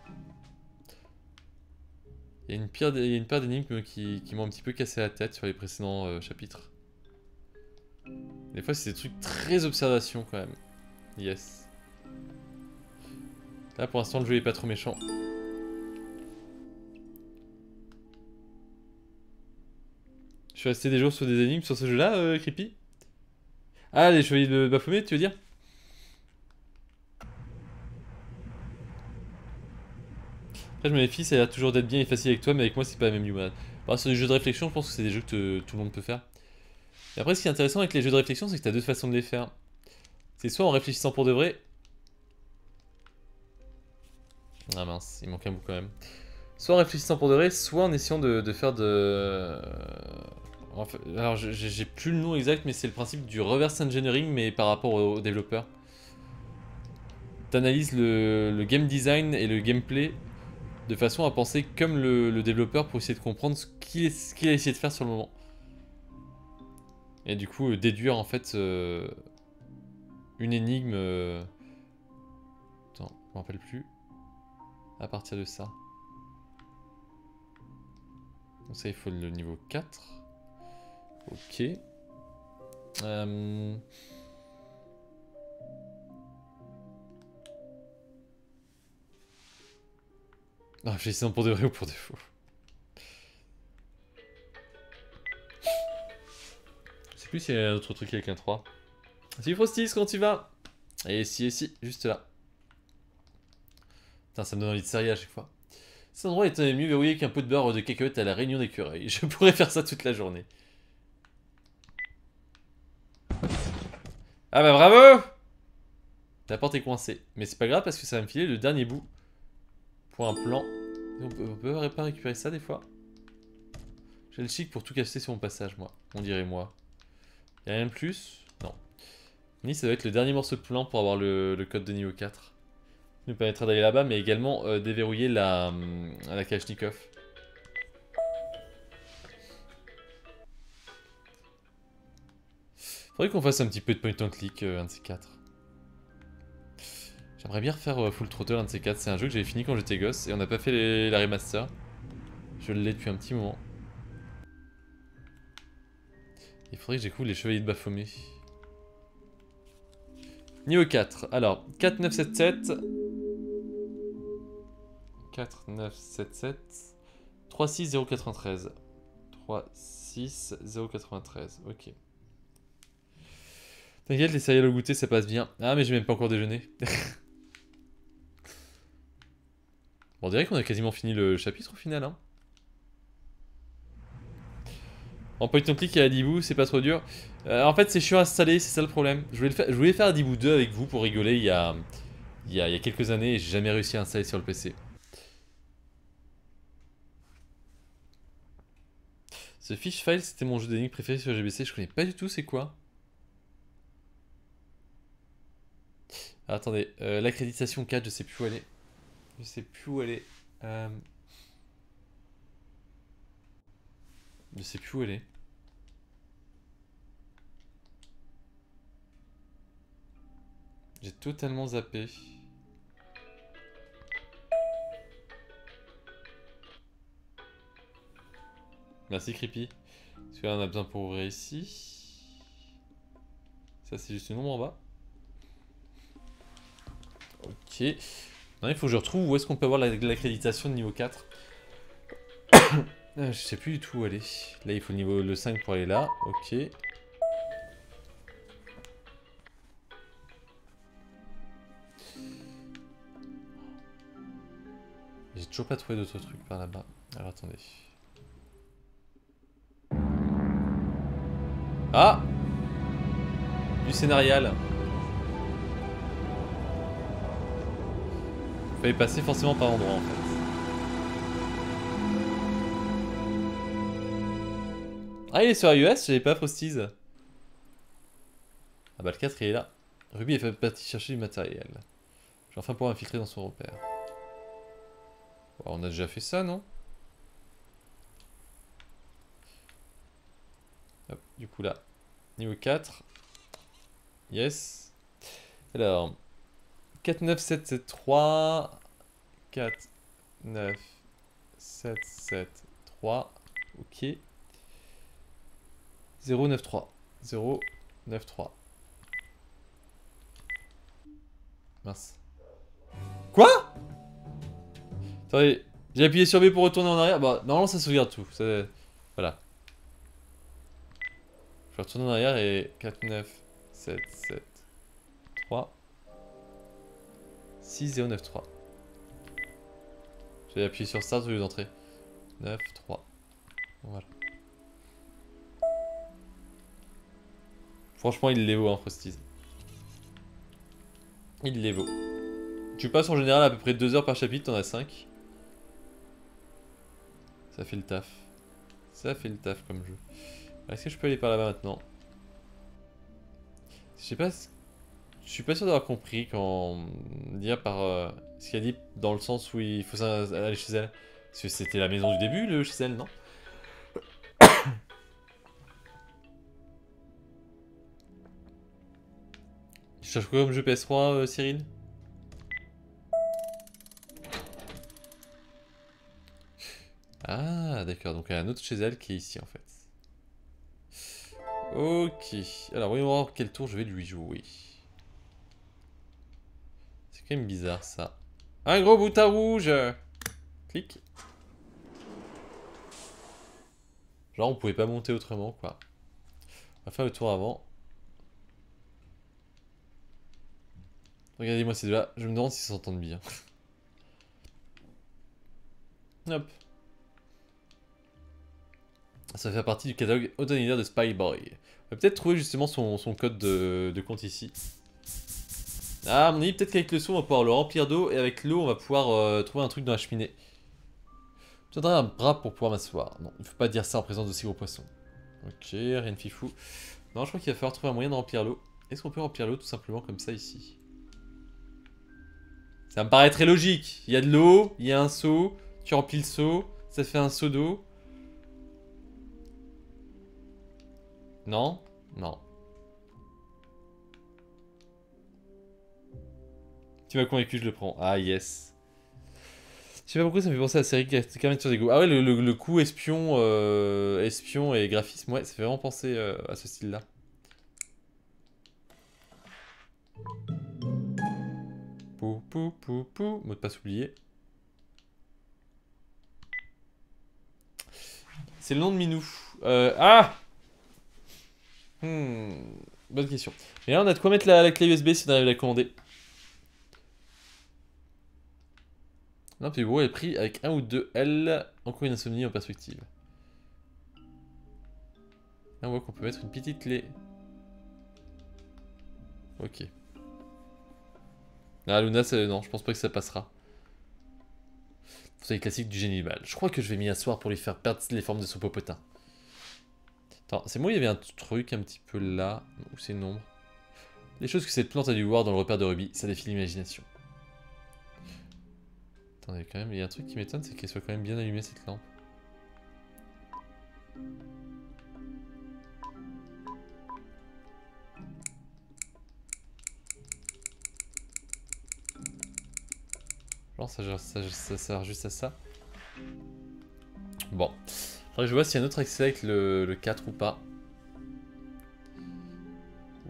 Il y a une paire d'énigmes qui m'ont un petit peu cassé la tête sur les précédents chapitres. Des fois c'est des trucs très observation quand même. Yes. Là pour l'instant le jeu est pas trop méchant. Je suis resté des jours sur des énigmes sur ce jeu là, Creepy. Ah, les chevaliers de Baphomet tu veux dire? Après je me méfie, ça a l'air toujours d'être bien et facile avec toi, mais avec moi c'est pas la même humeur. Bah, sur des jeux de réflexion, je pense que c'est des jeux que tout le monde peut faire. Et après ce qui est intéressant avec les jeux de réflexion, c'est que t'as deux façons de les faire. C'est soit en réfléchissant pour de vrai... Ah mince, il manque un bout quand même. Soit en réfléchissant pour de vrai, soit en essayant de faire de... Alors j'ai plus le nom exact, mais c'est le principe du reverse engineering, mais par rapport aux développeurs. T'analyses le game design et le gameplay de façon à penser comme le développeur pour essayer de comprendre ce qu'il a essayé de faire sur le moment. Et du coup déduire en fait une énigme... Attends, je m'en rappelle plus. À partir de ça. Donc ça il faut le niveau 4. Ok. Non, j'ai essayé pour de vrai ou pour de faux. Je sais plus s'il y a un autre truc avec un 3. Si Frostis, quand tu vas? Et si, juste là. Putain, ça me donne envie de serrer à chaque fois. Cet endroit est mieux verrouillé qu'un pot de beurre de cacahuètes à la réunion d'écureuils. Je pourrais faire ça toute la journée. Ah bah bravo! La porte est coincée. Mais c'est pas grave parce que ça va me filer le dernier bout. Un plan. On peut pas récupérer ça des fois. J'ai le chic pour tout casser sur mon passage, moi. On dirait moi. Y'a rien de plus? Non. Ni ça doit être le dernier morceau de plan pour avoir le code de niveau 4. nous permettra d'aller là-bas, mais également déverrouiller la Kalachnikov. Faudrait qu'on fasse un petit peu de point and click, un de ces quatre. J'aimerais bien refaire Full Throttle, un de ces quatre. C'est un jeu que j'avais fini quand j'étais gosse et on n'a pas fait la remaster. Je l'ai depuis un petit moment. Il faudrait que j'écoute les Chevaliers de Baphomet. Niveau 4. Alors, 4977. 4977. 36093. 36093. Ok. T'inquiète, les céréales au goûter, ça passe bien. Ah, mais j'ai même pas encore déjeuné. Bon, on dirait qu'on a quasiment fini le chapitre au final, hein. En point and click et à Dibou, c'est pas trop dur. En fait, c'est chiant à installer, c'est ça le problème. Je voulais faire à Dibou 2 avec vous pour rigoler il y a quelques années et j'ai jamais réussi à installer sur le PC. Ce fish file, c'était mon jeu d'énigmes préféré sur GBC. Je connais pas du tout, c'est quoi? Ah, attendez, l'accréditation 4, je sais plus où elle est. Je sais plus où elle est. Je sais plus où elle est. J'ai totalement zappé. Merci Creepy. Parce que là on a besoin pour ouvrir ici. Ça c'est juste le nombre en bas. Ok. Non, il faut que je retrouve où est-ce qu'on peut avoir l'accréditation de niveau 4. Je sais plus du tout où aller. Là, il faut le niveau 5 pour aller là. Ok. J'ai toujours pas trouvé d'autres trucs par là-bas. Alors attendez. Ah! Du scénarial. Il fallait passer forcément par endroit en fait. Ah, il est sur iOS, j'avais pas Frosties. Ah bah le 4 il est là. Ruby est parti chercher du matériel. Je vais enfin pouvoir infiltrer dans son repère. Bon, on a déjà fait ça, non? Hop, du coup là. Niveau 4. Yes. Alors. 49773. 49773. Ok. 093. 093. Mince. Quoi? Attendez, j'ai appuyé sur B pour retourner en arrière. Bah, normalement ça sauvegarde tout. Ça... Voilà. Je vais retourner en arrière et. 49773. 6093. J'ai appuyé sur Start au lieu d'entrer. 93. Voilà. Franchement, il les vaut, hein, Frosties. Il les vaut. Tu passes en général à peu près 2 heures par chapitre, t'en as 5. Ça fait le taf. Ça fait le taf comme jeu. Est-ce que je peux aller par là-bas maintenant? Je sais pas. Je suis pas sûr d'avoir compris quand. Dire par. Ce qu'il a dit dans le sens où il faut aller chez elle. Parce que c'était la maison du début, le chez elle, non? Tu cherches quoi comme jeu PS3, Cyril? Ah, d'accord, donc il y a un autre chez elle qui est ici en fait. Ok, alors voyons voir quel tour je vais lui jouer. C'est quand même bizarre ça. Un gros bout à rouge! Clic. Genre on pouvait pas monter autrement quoi. On va faire le tour avant. Regardez-moi ces deux-là, je me demande s'ils s'entendent bien. Hop. Ça fait partie du catalogue automnitaire de Spy Boy. On va peut-être trouver justement son code de compte ici. Ah, à mon avis, peut-être qu'avec le son, on va pouvoir le remplir d'eau et avec l'eau, on va pouvoir trouver un truc dans la cheminée. Je donnerai un bras pour pouvoir m'asseoir. Non, il ne faut pas dire ça en présence de si gros poissons. Ok, rien de fifou. Non, je crois qu'il va falloir trouver un moyen de remplir l'eau. Est-ce qu'on peut remplir l'eau tout simplement comme ça ici? Ça me paraît très logique. Il y a de l'eau, il y a un seau, tu remplis le seau, ça fait un seau d'eau. Non, non. Tu m'as convaincu, je le prends. Ah yes. Je sais pas pourquoi ça me fait penser à la série Caricature des goûts. Ah ouais, le coup espion, espion et graphisme, ouais, ça fait vraiment penser à ce style-là. Pou pou pou pou, mot de passe oublié. C'est le nom de Minou. Bonne question. Et là, on a de quoi mettre la clé USB si on arrive à la commander. Non, puis bon, elle est pris avec un ou deux L, encore une insomnie en perspective. Là, on voit qu'on peut mettre une petite clé. Ok. Ah, Luna, non, je pense pas que ça passera. C'est les classiques du génie du mal. Je crois que je vais m'y asseoir pour lui faire perdre les formes de son popotin. Attends, c'est moi, il y avait un truc un petit peu là, où c'est une ombre. Les choses que cette plante a dû voir dans le repère de Ruby, ça défie l'imagination. Attendez, quand même, il y a un truc qui m'étonne, c'est qu'elle soit quand même bien allumée cette lampe. Genre, ça sert juste à ça. Bon. Faudrait que je vois s'il y a un autre accès avec le 4 ou pas.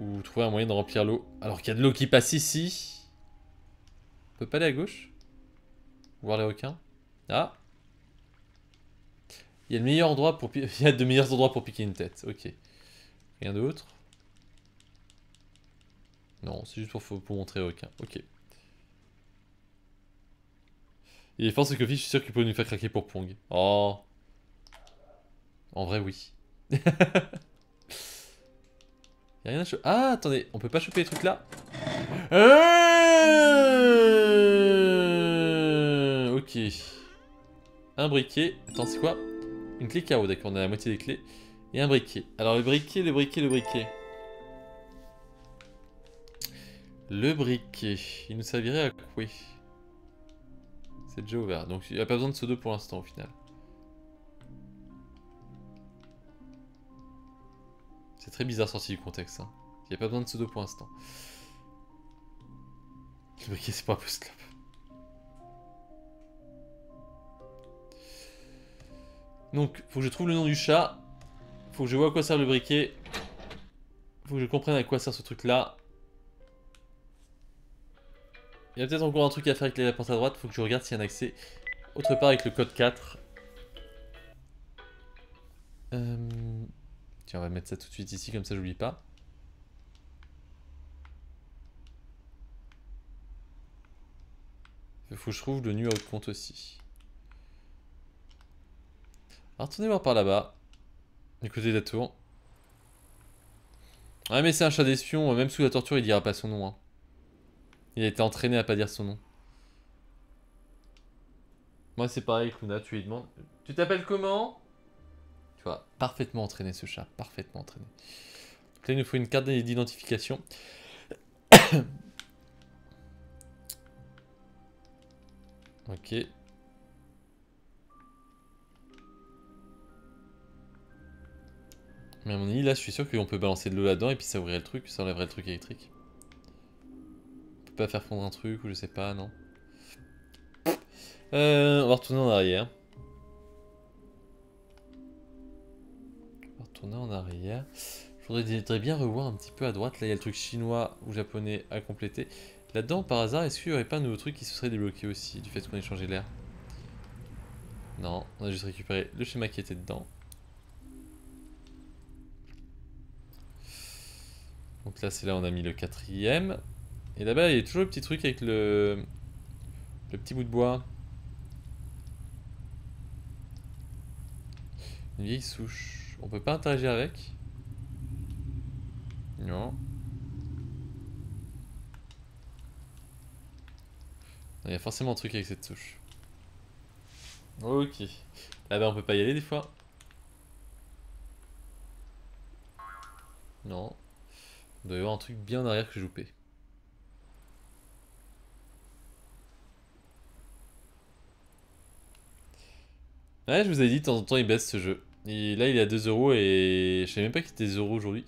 Ou trouver un moyen de remplir l'eau. Alors qu'il y a de l'eau qui passe ici. On peut pas aller à gauche ? Voir les requins. Ah, il y a le meilleur endroit pour il y a de meilleurs endroits pour piquer une tête. Ok. Rien d'autre. Non, c'est juste pour montrer les requins. Ok. Il est fort ce Coffee, je suis sûr qu'il peut nous faire craquer pour Pong. Oh. En vrai, oui. Il y a rien à choper. Ah, attendez, on peut pas choper les trucs là. Ok. Un briquet. Attends, c'est quoi? Une clé carreau, d'accord, on a la moitié des clés. Et un briquet. Alors le briquet, le briquet, le briquet. Le briquet. Il nous servirait à quoi? C'est déjà ouvert. Donc il n'y a pas besoin de ce 2 pour l'instant au final. C'est très bizarre sorti du contexte. Hein. Il n'y a pas besoin de ce 2 pour l'instant. Le briquet, c'est pas un post-club. Donc, faut que je trouve le nom du chat. Faut que je vois à quoi sert le briquet. Faut que je comprenne à quoi sert ce truc là. Il y a peut-être encore un truc à faire avec les réponses à droite. Faut que je regarde s'il y a un accès autre part avec le code 4. Tiens, on va mettre ça tout de suite ici, comme ça j'oublie pas. Faut que je trouve le numéro de compte aussi. Alors, retournez voir par là-bas, du côté de la tour. Ouais, mais c'est un chat d'espion, même sous la torture, il dira pas son nom. Hein. Il a été entraîné à pas dire son nom. Moi, c'est pareil, Luna, tu lui demandes. Tu t'appelles comment? Tu vois, parfaitement entraîné ce chat, parfaitement entraîné. Là, il nous faut une carte d'identification. Ok. Mais à mon avis, là, je suis sûr qu'on peut balancer de l'eau là-dedans et puis ça ouvrirait le truc, ça enlèverait le truc électrique. On peut pas faire fondre un truc ou je sais pas, non. On va retourner en arrière. On va retourner en arrière. Je voudrais bien revoir un petit peu à droite. Là, il y a le truc chinois ou japonais à compléter. Là-dedans, par hasard, est-ce qu'il n'y aurait pas un nouveau truc qui se serait débloqué aussi du fait qu'on ait changé l'air? Non, on a juste récupéré le schéma qui était dedans. Donc là, c'est là où on a mis le 4e. Et là-bas, il y a toujours le petit truc avec le petit bout de bois. Une vieille souche. On peut pas interagir avec? Non. Il y a forcément un truc avec cette souche. Ok. Là-bas, on peut pas y aller des fois? Non. Il doit y avoir un truc bien en arrière que j'ai loupé. Ouais, je vous ai dit, de temps en temps, il baisse ce jeu. Et là, il est à 2 € et je savais même pas qu'il était 2 € aujourd'hui.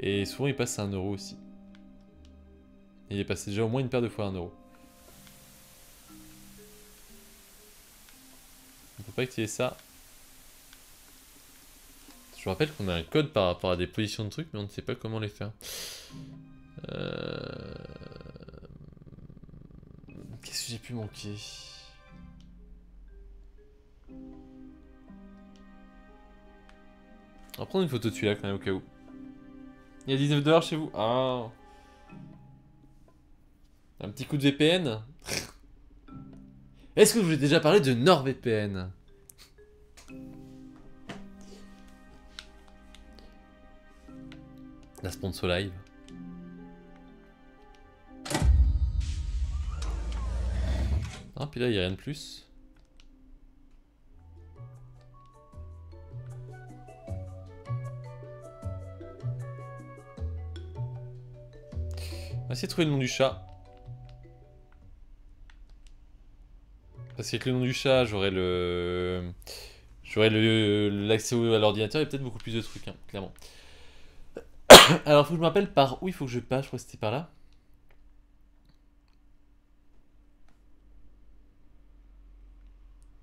Et souvent, il passe à 1 € aussi. Il est passé déjà au moins une paire de fois à 1 €. On peut pas activer ça. Je rappelle qu'on a un code par rapport à des positions de trucs, mais on ne sait pas comment les faire. Qu'est-ce que j'ai pu manquer? On va prendre une photo de celui-là quand même au cas où. Il y a 19 $ chez vous. Ah. Un petit coup de VPN. Est-ce que je vous ai déjà parlé de NordVPN? La sponsor live. Ah, puis là, il n'y a rien de plus. On va essayer de trouver le nom du chat. Parce qu'avec le nom du chat, j'aurai le... j'aurai l'accès à l'ordinateur et peut-être beaucoup plus de trucs, hein, clairement. Alors, faut que je me rappelle par où il faut que je passe, je crois que c'était par là.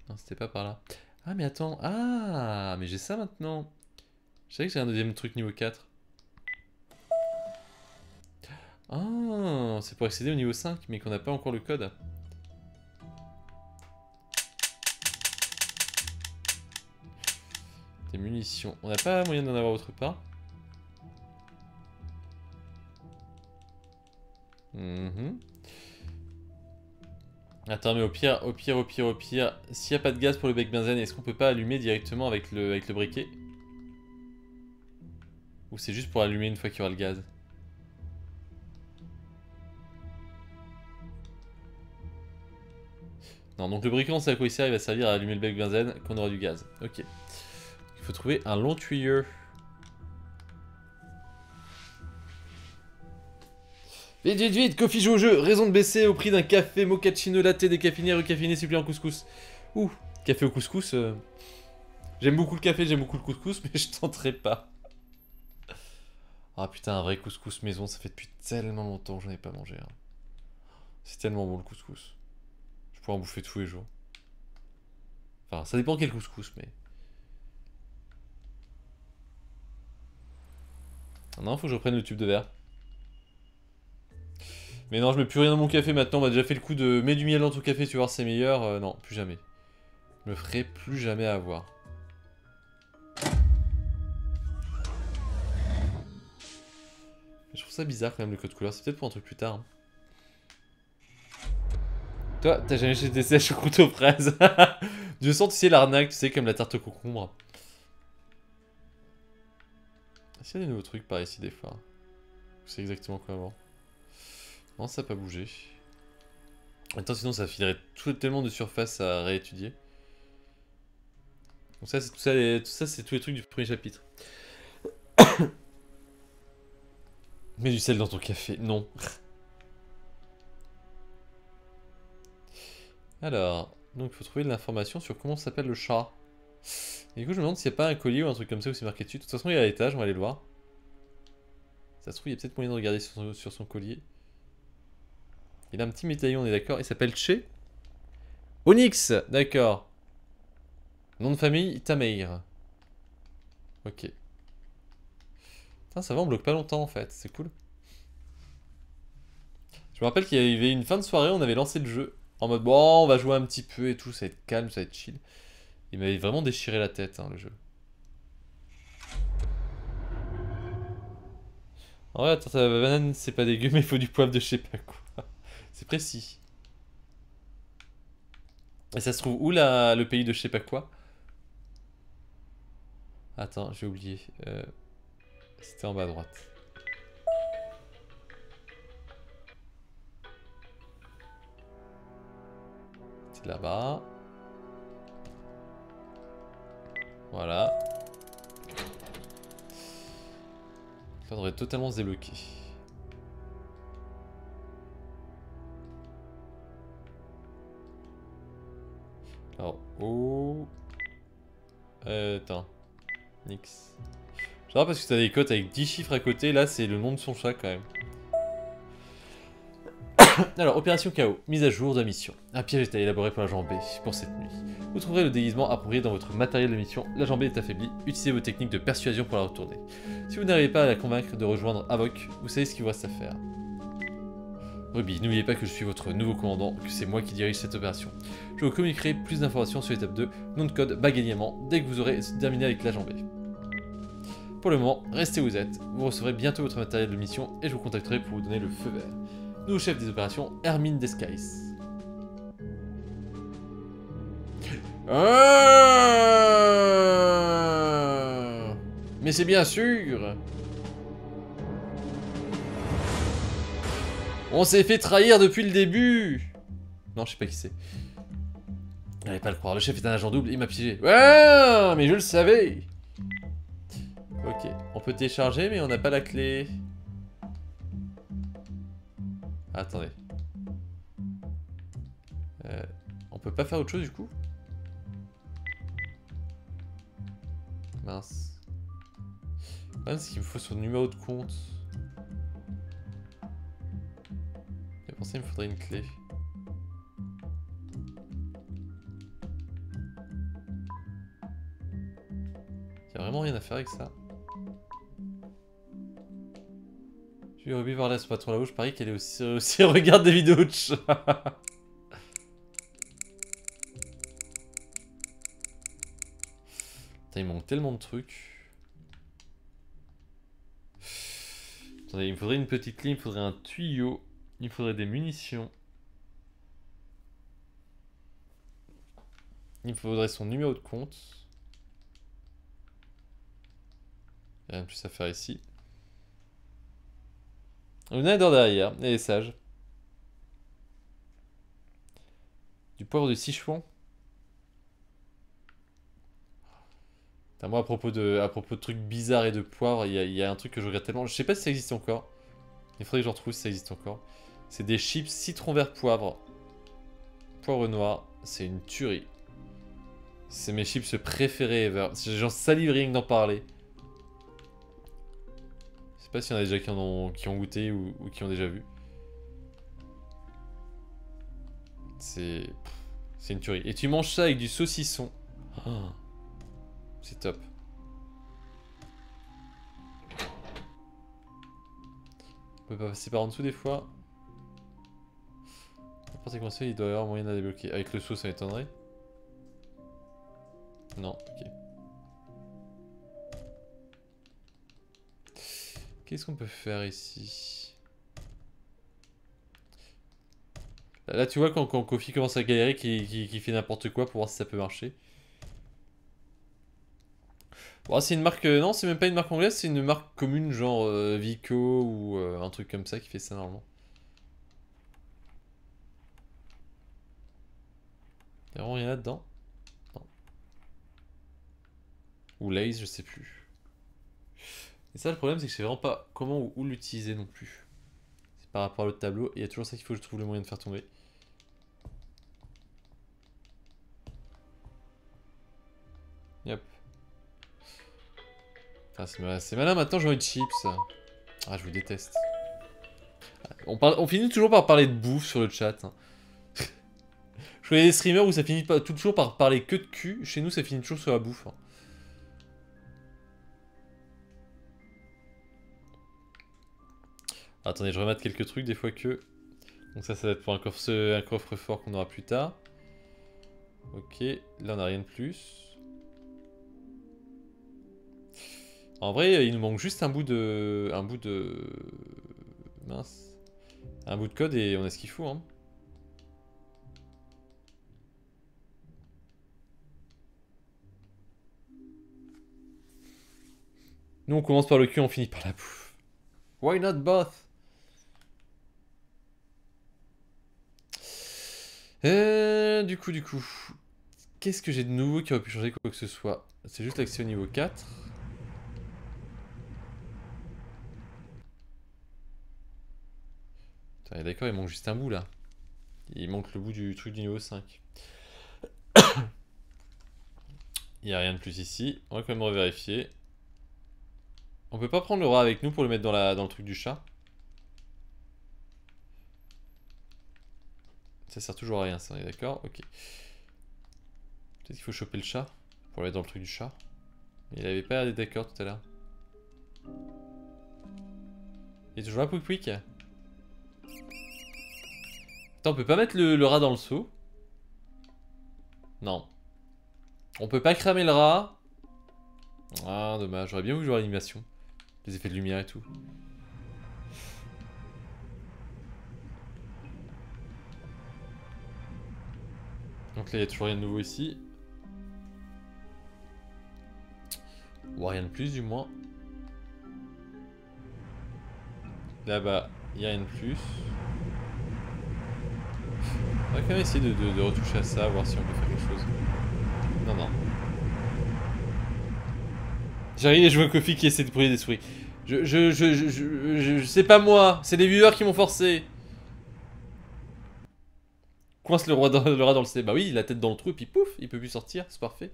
Non, c'était pas par là. Ah, mais attends, ah, mais j'ai ça maintenant. Je savais que j'ai un deuxième truc niveau 4. Ah, c'est pour accéder au niveau 5, mais qu'on n'a pas encore le code. Des munitions. On n'a pas moyen d'en avoir autre part. Attends, mais au pire, s'il n'y a pas de gaz pour le bec benzène, est-ce qu'on peut pas allumer directement avec le briquet? Ou c'est juste pour allumer une fois qu'il y aura le gaz? Non, donc le briquet, on sait à quoi il sert, il va servir à allumer le bec benzène quand on aura du gaz. Ok. Il faut trouver un long tuyau. Vite, vite, vite, Coffee joue au jeu, raison de baisser au prix d'un café, mochaccino, latte, décaféiné, recaféiné, suppléant couscous. Ouh, café au couscous. J'aime beaucoup le café, j'aime beaucoup le couscous, mais je tenterai pas. Ah putain, un vrai couscous maison, ça fait depuis tellement longtemps que j'en ai pas mangé. Hein. C'est tellement bon le couscous. Je pourrais en bouffer tous les jours. Enfin, ça dépend quel couscous, mais... Non, faut que je reprenne le tube de verre. Mais non, je mets plus rien dans mon café maintenant, on m'a déjà fait le coup de mets du miel dans ton café, tu vois, c'est meilleur. Non, plus jamais. Je me ferai plus jamais avoir. Je trouve ça bizarre quand même le code couleur, c'est peut-être pour un truc plus tard. Hein. Toi, t'as jamais acheté des sèches aux croûtes aux fraises. Dieu sent, tu sais, l'arnaque, tu sais, comme la tarte au concombre. Est-ce qu'il y a des nouveaux trucs par ici des fois? C'est exactement comme avant. Non, ça n'a pas bougé. Attends, sinon ça filerait tellement de surface à réétudier. Donc ça, c'est tout ça, c'est tous les trucs du premier chapitre. Mets du sel dans ton café, non. Alors, donc il faut trouver de l'information sur comment s'appelle le chat. Et du coup, je me demande s'il n'y a pas un collier ou un truc comme ça où c'est marqué dessus. De toute façon, il est à l'étage, on va aller le voir. Ça se trouve, il y a peut-être moyen de regarder sur son collier. Il a un petit médaillon, on est d'accord. Il s'appelle Che Onyx, d'accord. Nom de famille, Tameir. Ok. Putain, ça va, on bloque pas longtemps en fait, c'est cool. Je me rappelle qu'il y avait une fin de soirée, on avait lancé le jeu. En mode, bon, on va jouer un petit peu et tout, ça va être calme, ça va être chill. Il m'avait vraiment déchiré la tête, hein, le jeu. En vrai, attends, la banane, c'est pas dégueu, mais il faut du poivre de je sais pas quoi. C'est précis. Et ça se trouve où le pays de je sais pas quoi? Attends, j'ai oublié. C'était en bas à droite. C'est là-bas. Voilà. Ça devrait totalement se débloquer. Alors, oh. Attends. Nix. J'adore parce que t'as des cotes avec 10 chiffres à côté. Là, c'est le nom de son chat quand même. Alors, opération chaos, mise à jour de la mission. Un piège est à élaborer pour l'agent B pour cette nuit. Vous trouverez le déguisement approprié dans votre matériel de mission. L'agent B est affaibli, utilisez vos techniques de persuasion pour la retourner. Si vous n'arrivez pas à la convaincre de rejoindre Avoc, vous savez ce qu'il vous reste à faire. Ruby, n'oubliez pas que je suis votre nouveau commandant, que c'est moi qui dirige cette opération. Je vous communiquerai plus d'informations sur l'étape 2, nom de code, bague et diamant, dès que vous aurez terminé avec l'agent B. Pour le moment, restez où vous êtes, vous recevrez bientôt votre matériel de mission et je vous contacterai pour vous donner le feu vert. Nouveau chef des opérations, Hermine Descaïs. Ah, mais c'est bien sûr. On s'est fait trahir depuis le début. Non, je sais pas qui c'est. Allez pas le croire, le chef est un agent double, il m'a piégé. Ouais, mais je le savais. Ok, on peut télécharger mais on n'a pas la clé. Attendez. On peut pas faire autre chose du coup? Mince. Le problème c'est qu'il me faut son numéro de compte. J'ai pensé qu'il me faudrait une clé. Il y a vraiment rien à faire avec ça. Puis Ruby voir là ce patron là-haut, je parie qu'elle est aussi regarde des vidéos de chat. Putain, il manque tellement de trucs. Attendez, il me faudrait une petite clé, il me faudrait un tuyau, il me faudrait des munitions. Il me faudrait son numéro de compte. Il n'y a rien de plus à faire ici. Luna dort derrière, elle est sage. Du poivre de Sichuan. Moi, à propos de trucs bizarres et de poivre, il y a un truc que je regarde tellement. Je sais pas si ça existe encore. Il faudrait que j'en trouve si ça existe encore. C'est des chips citron vert poivre. Poivre noir, c'est une tuerie. C'est mes chips préférés ever. J'en salive rien que d'en parler. Je sais pas s'il y en a déjà qui ont goûté ou qui ont déjà vu. C'est une tuerie. Et tu manges ça avec du saucisson. Oh, c'est top. On peut pas passer par en dessous des fois. N'importe comment ça, il doit y avoir moyen de la débloquer. Avec le saut, ça m'étonnerait. Non, ok. Qu'est-ce qu'on peut faire ici? Là tu vois quand Coffee commence à galérer, qui fait n'importe quoi pour voir si ça peut marcher. Bon, c'est une marque... non, c'est même pas une marque anglaise, c'est une marque commune genre Vico ou un truc comme ça qui fait ça normalement. Y'a vraiment rien là-dedans? Non. Ou Lays, je sais plus. Et ça, le problème, c'est que je sais vraiment pas comment ou où l'utiliser non plus. C'est par rapport à l'autre tableau, et il y a toujours ça qu'il faut que je trouve le moyen de faire tomber. Yep. Ah, c'est malin, maintenant j'ai envie de chips. Ah, je vous déteste. On finit toujours par parler de bouffe sur le chat. Hein. Je connais des streamers où ça finit pas, toujours par parler que de cul. Chez nous, ça finit toujours sur la bouffe. Hein. Attendez, je remate quelques trucs des fois que... Donc ça va être pour un coffre fort qu'on aura plus tard. Ok, là on n'a rien de plus. En vrai, il nous manque juste un bout de... Mince. Un bout de code et on a ce qu'il faut. Hein. Nous on commence par le cul, on finit par la bouffe. Why not both? Du coup, qu'est-ce que j'ai de nouveau qui aurait pu changer quoi que ce soit? C'est juste l'accès au niveau 4. D'accord, il manque juste un bout là. Il manque le bout du truc du niveau 5. Il n'y a rien de plus ici. On va quand même revérifier. On peut pas prendre le rat avec nous pour le mettre dans, dans le truc du chat. Ça sert toujours à rien, ça, on est d'accord? Ok. Peut-être qu'il faut choper le chat pour le mettre dans le truc du chat. Mais il avait pas l'air d'être d'accord tout à l'heure. Il est toujours là, Pouic-Pouic. Attends, on peut pas mettre le rat dans le seau. Non. On peut pas cramer le rat. Ah, dommage, j'aurais bien voulu jouer à l'animation. Les effets de lumière et tout. Donc là, il n'y a toujours rien de nouveau ici. Ou rien de plus, du moins. Là-bas, il n'y a rien de plus. On va quand même essayer de retoucher à ça, voir si on peut faire quelque chose. Non, non. J'arrive et je vois Coffee qui essaie de brûler des souris. C'est pas moi, c'est les viewers qui m'ont forcé. Coince le rat dans le C. Bah oui, la tête dans le trou et puis pouf, il peut plus sortir, c'est parfait.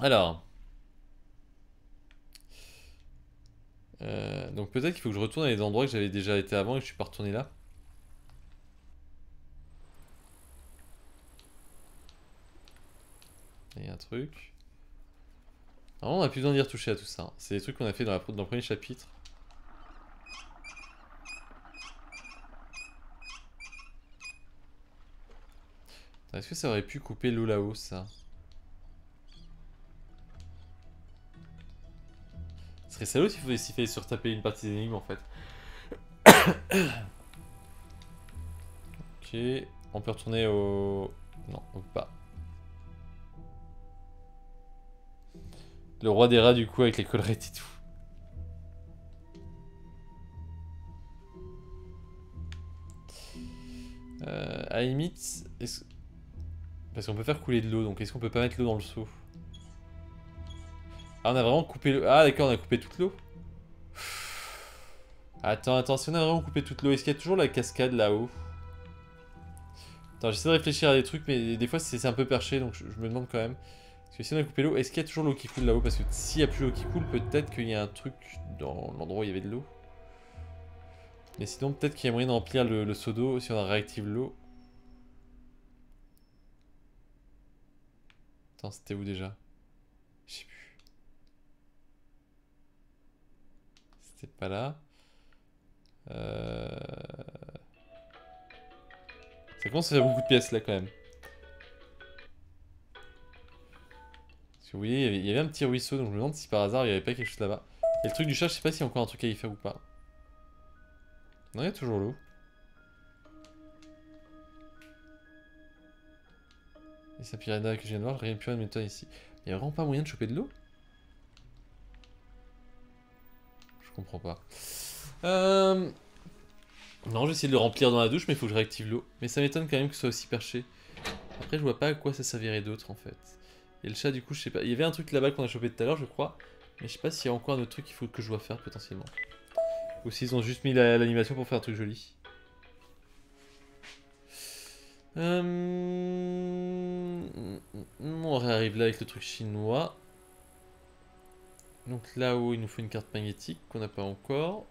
Alors. Donc peut-être qu'il faut que je retourne à des endroits que j'avais déjà été avant et que je suis pas retourné là. Il y a un truc. Normalement on n'a plus besoin d'y retoucher à tout ça. C'est des trucs qu'on a fait dans le premier chapitre. Est-ce que ça aurait pu couper l'eau là-haut ça? Ce serait salaud s'il fallait surtaper une partie des énigmes en fait. Ok, on peut retourner au... Non, on peut pas. Le roi des rats du coup avec les collerettes et tout. À la limite, parce qu'on peut faire couler de l'eau, donc est-ce qu'on peut pas mettre l'eau dans le seau? Ah on a vraiment coupé l'eau. Ah d'accord, on a coupé toute l'eau. Attends, si on a vraiment coupé toute l'eau, est-ce qu'il y a toujours la cascade là-haut? Attends, j'essaie de réfléchir à des trucs, mais des fois c'est un peu perché, donc je me demande quand même. Parce que si on a coupé l'eau, est-ce qu'il y a toujours l'eau qui coule là-haut? Parce que s'il n'y a plus l'eau qui coule, peut-être qu'il y a un truc dans l'endroit où il y avait de l'eau. Mais sinon, peut-être qu'il y a moyen de remplir le seau d'eau si on réactive l'eau. Attends, c'était où déjà? Je sais plus. C'était pas là. Ça commence à faire beaucoup de pièces là quand même. Parce que vous voyez, il y avait un petit ruisseau, donc je me demande si par hasard il n'y avait pas quelque chose là-bas. Et le truc du chat, je sais pas s'il y a encore un truc à y faire ou pas. Non, il y a toujours l'eau. Et sa pirana que je viens de voir, rien plus rien de m'étonne ici. Il n'y a vraiment pas moyen de choper de l'eau? Je comprends pas. Non, je vais essayer de le remplir dans la douche, mais il faut que je réactive l'eau. Mais ça m'étonne quand même que ce soit aussi perché. Après, je vois pas à quoi ça servirait d'autre en fait. Et le chat du coup je sais pas, il y avait un truc là-bas qu'on a chopé tout à l'heure je crois. Mais je sais pas s'il y a encore un autre truc qu'il faut que je dois faire potentiellement. Ou s'ils ont juste mis l'animation pour faire un truc joli. On réarrive là avec le truc chinois. Donc là-haut il nous faut une carte magnétique qu'on n'a pas encore.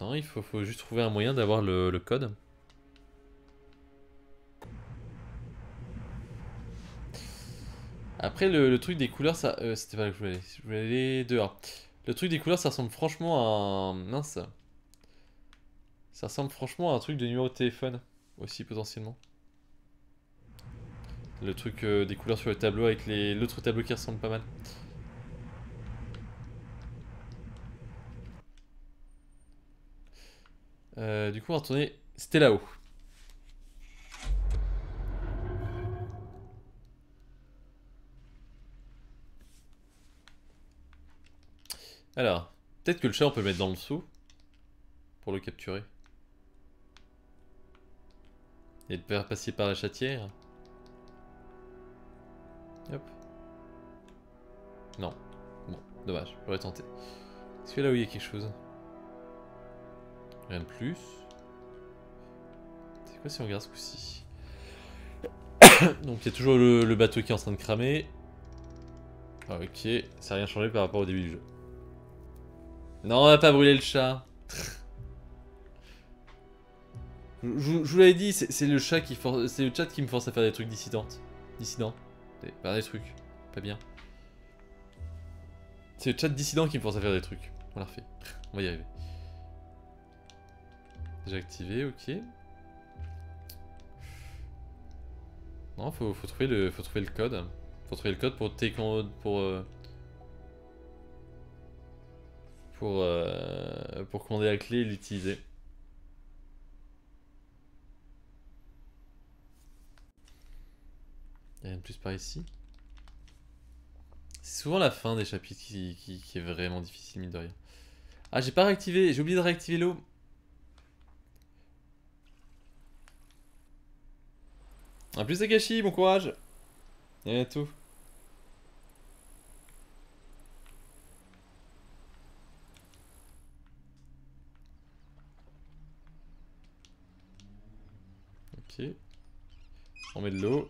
Non il faut juste trouver un moyen d'avoir le code. Après le truc des couleurs ça... c'était pas là que je voulais aller dehors. Le truc des couleurs ça ressemble franchement à un... Mince. Ça ressemble franchement à un truc de numéro de téléphone aussi potentiellement. Le truc des couleurs sur le tableau avec l'autre tableau qui ressemble pas mal. Du coup on va retourner... C'était là-haut. Alors, peut-être que le chat on peut le mettre dans le seau pour le capturer. Et le faire passer par la chatière. Hop. Non. Bon, dommage, j'aurais tenté. Est-ce que là où il y a quelque chose? Rien de plus. C'est quoi si on regarde ce coup-ci? Donc il y a toujours le bateau qui est en train de cramer. Ah, ok, ça n'a rien changé par rapport au début du jeu. Non, on n'a pas brûlé le chat. Je vous l'avais dit, c'est le chat qui force, c'est le chat qui me force à faire des trucs dissidents. Pas des trucs, pas bien. C'est le chat dissident qui me force à faire des trucs. On l'a refait. On va y arriver. Déjà activé, ok. Non, faut trouver le code. Faut trouver le code pour commander la clé et l'utiliser. Il y a rien de plus par ici. C'est souvent la fin des chapitres qui est vraiment difficile, mine de rien. Ah, j'ai pas réactivé, j'ai oublié de réactiver l'eau. En plus, Akashi, bon courage. Et à bientôt. Ok. On met de l'eau.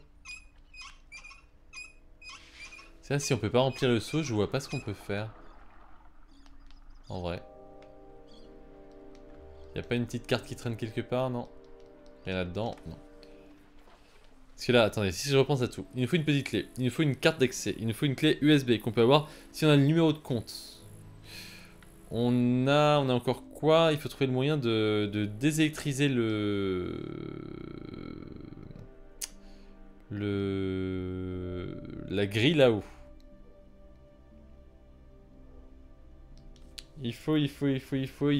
Là, si on peut pas remplir le seau, je vois pas ce qu'on peut faire. En vrai. Y a pas une petite carte qui traîne quelque part, non? Rien là-dedans, non. Parce que là, attendez, si je repense à tout. Il nous faut une petite clé, il nous faut une carte d'accès, il nous faut une clé USB qu'on peut avoir si on a le numéro de compte. On a encore quoi? Il faut trouver le moyen de désélectriser la grille là-haut. Il faut, il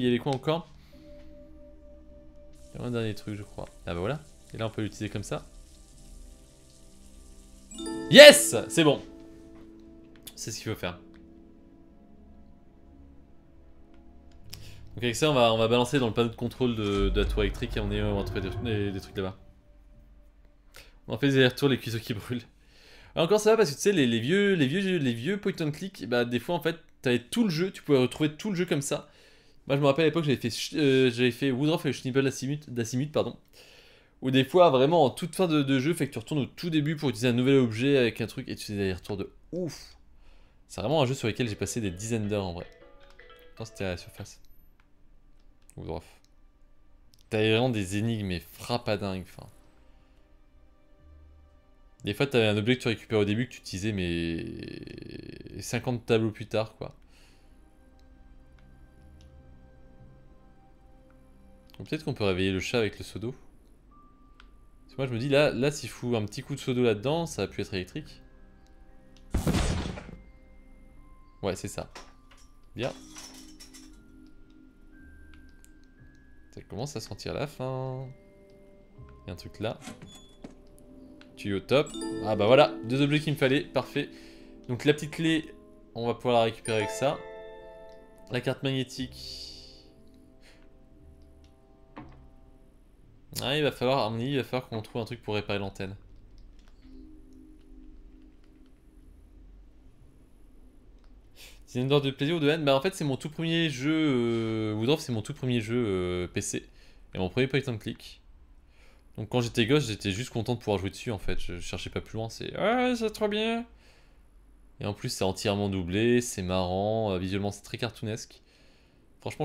y avait quoi encore? Il y a un dernier truc, je crois. Ah bah voilà. Et là, on peut l'utiliser comme ça. Yes! C'est bon. C'est ce qu'il faut faire. Donc avec ça, on va balancer dans le panneau de contrôle de la tour électrique et on va trouver des trucs là-bas. On fait des retours, les cuisseaux qui brûlent. Alors encore ça va parce que tu sais, les vieux point and click, bah des fois en fait, t'avais tout le jeu, tu pouvais retrouver tout le jeu comme ça. Moi je me rappelle à l'époque, j'avais fait Woodruff et Schnibble d'Azimut, pardon. Ou des fois vraiment en toute fin de jeu, fait que tu retournes au tout début pour utiliser un nouvel objet avec un truc et tu fais des retours de ouf. C'est vraiment un jeu sur lequel j'ai passé des dizaines d'heures en vrai. Quand c'était à la surface. Woodruff. T'avais vraiment des énigmes et frappadingues, enfin. Des fois, t'avais un objet que tu récupères au début que tu utilisais, mais 50 tableaux plus tard, quoi. Peut-être qu'on peut réveiller le chat avec le seau d'eau. Parce que moi, je me dis, là s'il fout un petit coup de seau d'eau là-dedans, ça a pu être électrique. Ouais, c'est ça. Bien. Ça commence à sentir la fin. Il y a un truc là. Au top. Ah bah voilà, deux objets qu'il me fallait, parfait. Donc la petite clé, on va pouvoir la récupérer avec ça. La carte magnétique. Ah, il va falloir, à mon avis, il va falloir qu'on trouve un truc pour réparer l'antenne. C'est une sorte de plaisir ou de haine. Bah en fait c'est mon tout premier jeu Woodruff, c'est mon tout premier jeu PC. Et mon premier point and click. Donc quand j'étais gosse, j'étais juste content de pouvoir jouer dessus en fait, je cherchais pas plus loin, c'est « Ah, c'est trop bien !» Et en plus c'est entièrement doublé, c'est marrant, visuellement c'est très cartoonesque. Franchement,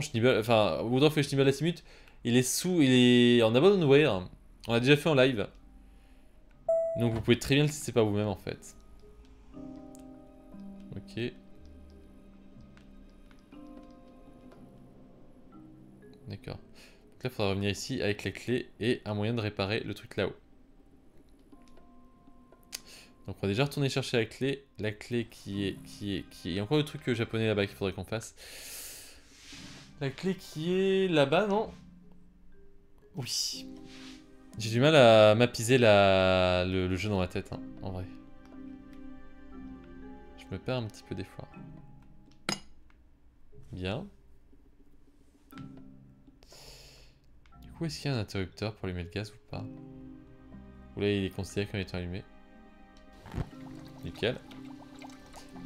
Woodruff et Schnibble Azimut, il est en abandonware, on l'a déjà fait en live. Donc vous pouvez très bien le tester par vous-même en fait. Ok. D'accord. Donc là, il faudra revenir ici avec la clé et un moyen de réparer le truc là-haut. Donc on va déjà retourner chercher la clé qui est... Il y a encore le truc japonais là-bas qu'il faudrait qu'on fasse. La clé qui est là-bas, non? Oui. J'ai du mal à mapiser le jeu dans ma tête, hein, en vrai. Je me perds un petit peu des fois. Bien. Où est-ce qu'il y a un interrupteur pour allumer le gaz ou pas? Ou là il est considéré comme étant allumé. Nickel.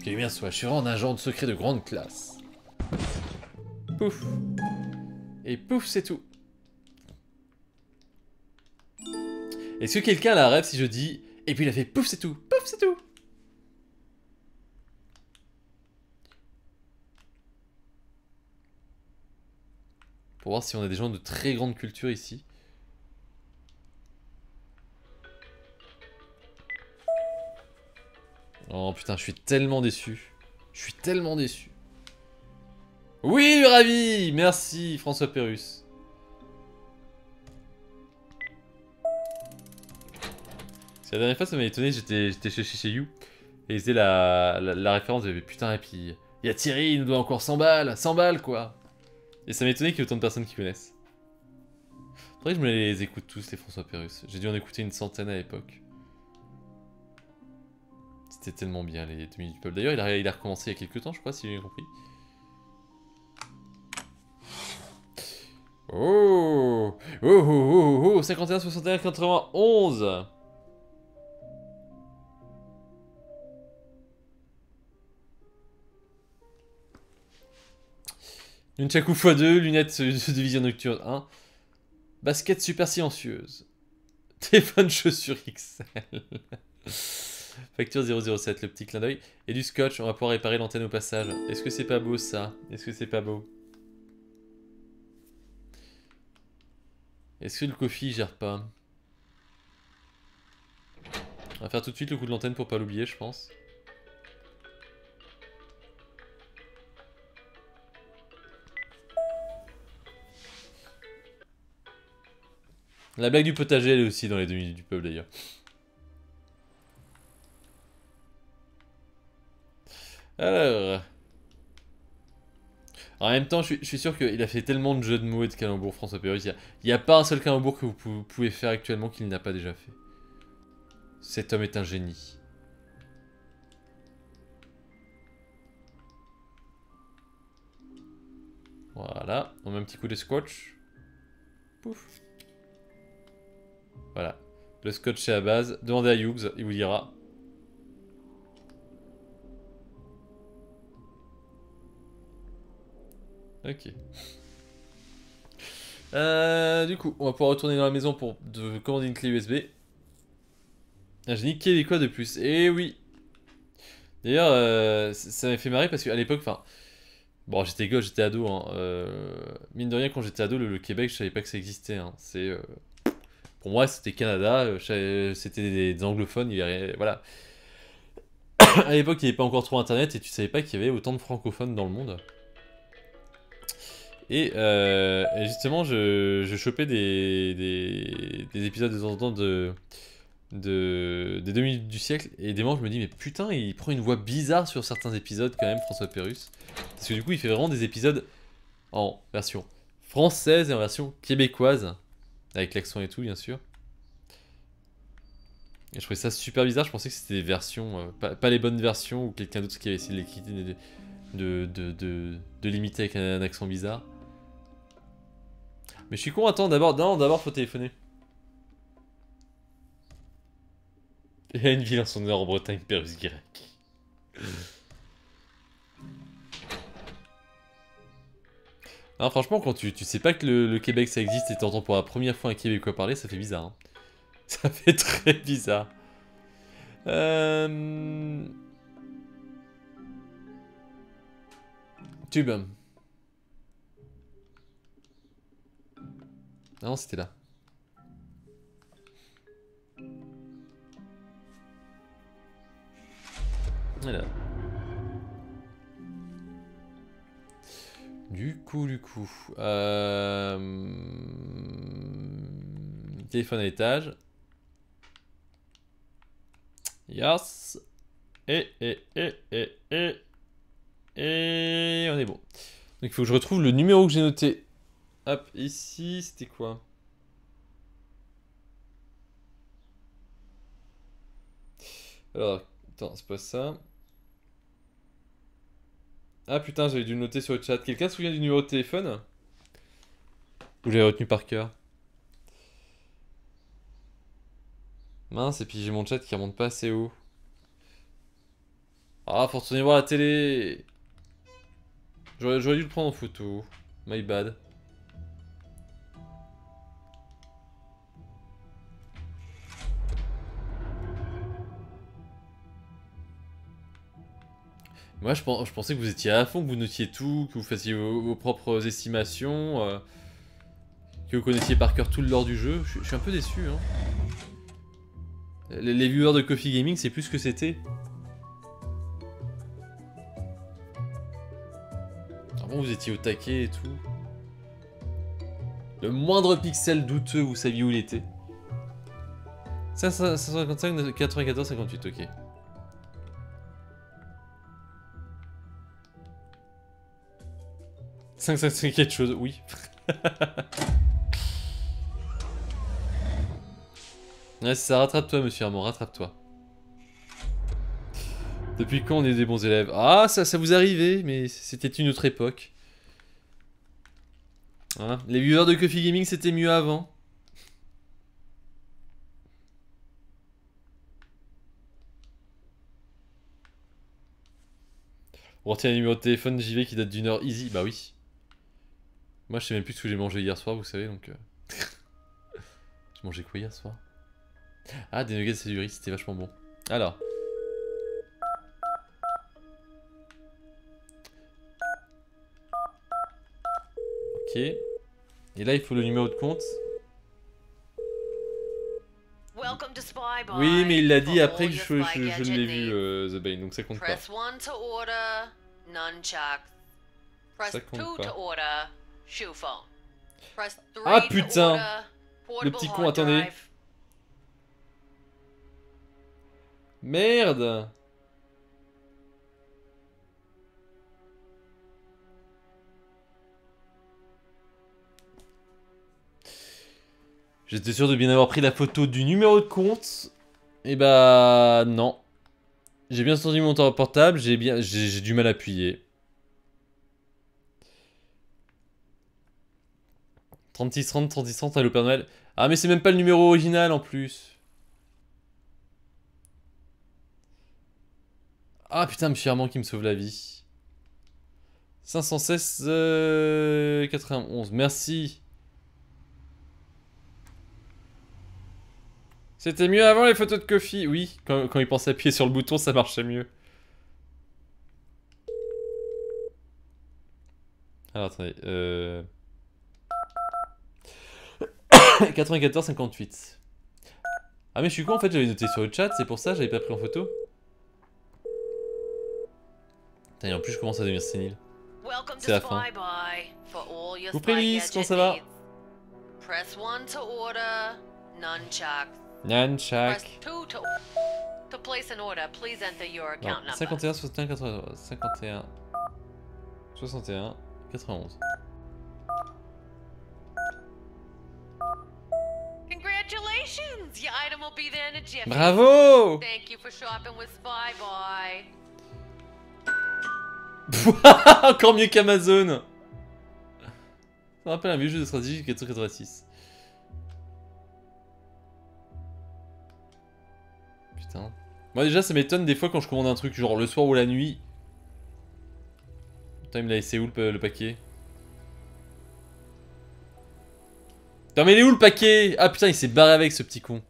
Quelle bien soit, je suis vraiment un agent de secret de grande classe. Pouf. Et pouf, c'est tout. Est-ce que quelqu'un la rêve si je dis et puis il a fait pouf, c'est tout, pouf, c'est tout? Pour voir si on a des gens de très grande culture ici. Oh putain, je suis tellement déçu. Je suis tellement déçu. Oui, ravi! Merci, François Pérusse. La dernière fois, ça m'a étonné, j'étais chez You. Et ils faisaient la référence, j'avais putain, et puis... Il y a Thierry, il nous doit encore 100 balles! 100 balles, quoi! Et ça m'a étonné qu'il y ait autant de personnes qui connaissent. Faudrait que je me les écoute tous, les François Pérusse. J'ai dû en écouter une centaine à l'époque. C'était tellement bien, les demi du peuple. D'ailleurs, il a recommencé il y a quelques temps, je crois, si j'ai compris. Oh, oh, oh, oh, oh, 51, 61, 91. Nunchaku x2, lunettes de vision nocturne 1. Basket super silencieuse. Téléphone chaussure XL. Facture 007, le petit clin d'œil. Et du scotch, on va pouvoir réparer l'antenne au passage. Est-ce que c'est pas beau ça? Est-ce que c'est pas beau? Est-ce que le Coffee gère pas? On va faire tout de suite le coup de l'antenne pour pas l'oublier, je pense. La blague du potager, elle est aussi dans les 2 minutes du peuple d'ailleurs. Alors... En même temps, je suis sûr qu'il a fait tellement de jeux de mots et de calembours, François Pérusse. Il n'y a pas un seul calembour que vous pouvez faire actuellement qu'il n'a pas déjà fait. Cet homme est un génie. Voilà, on met un petit coup de scotch. Pouf. Voilà, le scotch est à base. Demandez à Hughes, il vous dira. Ok. Du coup, on va pouvoir retourner dans la maison pour commander une clé USB. Un génie québécois de plus. Eh oui. D'ailleurs, ça m'a fait marrer parce qu'à l'époque, enfin... Bon, j'étais gosse, j'étais ado. Hein. Mine de rien, quand j'étais ado, le Québec, je savais pas que ça existait. Hein. C'est... Pour moi, c'était Canada, c'était des anglophones, voilà. À l'époque, il n'y avait pas encore trop Internet et tu savais pas qu'il y avait autant de francophones dans le monde. Et justement, je chopais des épisodes de temps en temps des 2 minutes du siècle et des moments, je me dis, mais putain, il prend une voix bizarre sur certains épisodes quand même, François Pérusse. Parce que du coup, il fait vraiment des épisodes en version française et en version québécoise. Avec l'accent et tout, bien sûr. Et je trouvais ça super bizarre, je pensais que c'était des versions, pas les bonnes versions, ou quelqu'un d'autre qui avait essayé de l'imiter avec un accent bizarre. Mais je suis con, attends, d'abord faut téléphoner. Il y a une ville en son honneur en Bretagne, Pérusse-Guirec. Ah, franchement, quand tu sais pas que le Québec ça existe et t'entends pour la première fois un Québécois parler, ça fait bizarre. Hein. Ça fait très bizarre. Tube. Ah non, c'était là. Voilà. Du coup... Téléphone à l'étage. Yes. Et on est bon. Donc il faut que je retrouve le numéro que j'ai noté. Hop, ici, c'était quoi? Alors, attends, c'est pas ça. Ah putain, j'avais dû le noter sur le chat. Quelqu'un se souvient du numéro de téléphone? Ou l'avez retenu par cœur? Mince, et puis j'ai mon chat qui remonte pas assez haut. Ah, faut retourner voir la télé. J'aurais dû le prendre en photo. My bad. Moi, je pensais que vous étiez à fond, que vous notiez tout, que vous fassiez vos propres estimations, que vous connaissiez par cœur tout le lore du jeu. Je suis un peu déçu, hein. Les viewers de Coffee Gaming, c'est plus ce que c'était. Avant, vous étiez au taquet et tout. Le moindre pixel douteux, vous saviez où il était. 555, 94, 58, ok. C'est quelque chose, oui. Ouais, ça rattrape-toi, monsieur Armand, rattrape-toi. Depuis quand on est des bons élèves? Ah, ça vous arrivait, mais c'était une autre époque. Hein, les viewers de Coffee Gaming, c'était mieux avant. On retient un numéro de téléphone JV qui date d'une heure easy, bah oui. Moi, je sais même plus ce que j'ai mangé hier soir, vous savez, donc... J'ai mangé quoi hier soir? Ah, des nuggets et du riz, c'était vachement bon. Alors... Ok. Et là, il faut le numéro de compte. Oui, mais il l'a dit après que je l'ai vu, The Bane, donc ça compte pas. Ça compte pas. Ah putain! Le petit con, attendez. Merde! J'étais sûr de bien avoir pris la photo du numéro de compte. Et bah non. J'ai bien sorti mon portable, j'ai du mal à appuyer. 3630, 3630, allô Père Noël. Ah mais c'est même pas le numéro original en plus. Ah putain, monsieur Armand qui me sauve la vie. 516, 91, merci. C'était mieux avant les photos de Coffee. Oui, quand il pensait appuyer sur le bouton, ça marchait mieux. Alors attendez, 94-58. Ah mais je suis con en fait, j'avais noté sur le chat, c'est pour ça que j'avais pas pris en photo. Putain, et en plus je commence à devenir sénile. C'est la fin. Vous prenez, comment ça va? Press 1 to order, nunchuck. Nunchuck. 2 to place an order, please enter your account number. 51 61 91 51 61 91. Bravo! Thank you for shopping with Spy Boy. Encore mieux qu'Amazon. Ça rappelle un vieux jeu de stratégie de 486. Putain. Moi déjà ça m'étonne des fois quand je commande un truc genre le soir ou la nuit. Putain il me l'a laissé où le paquet? Non mais il est où le paquet? Ah putain il s'est barré avec ce petit con.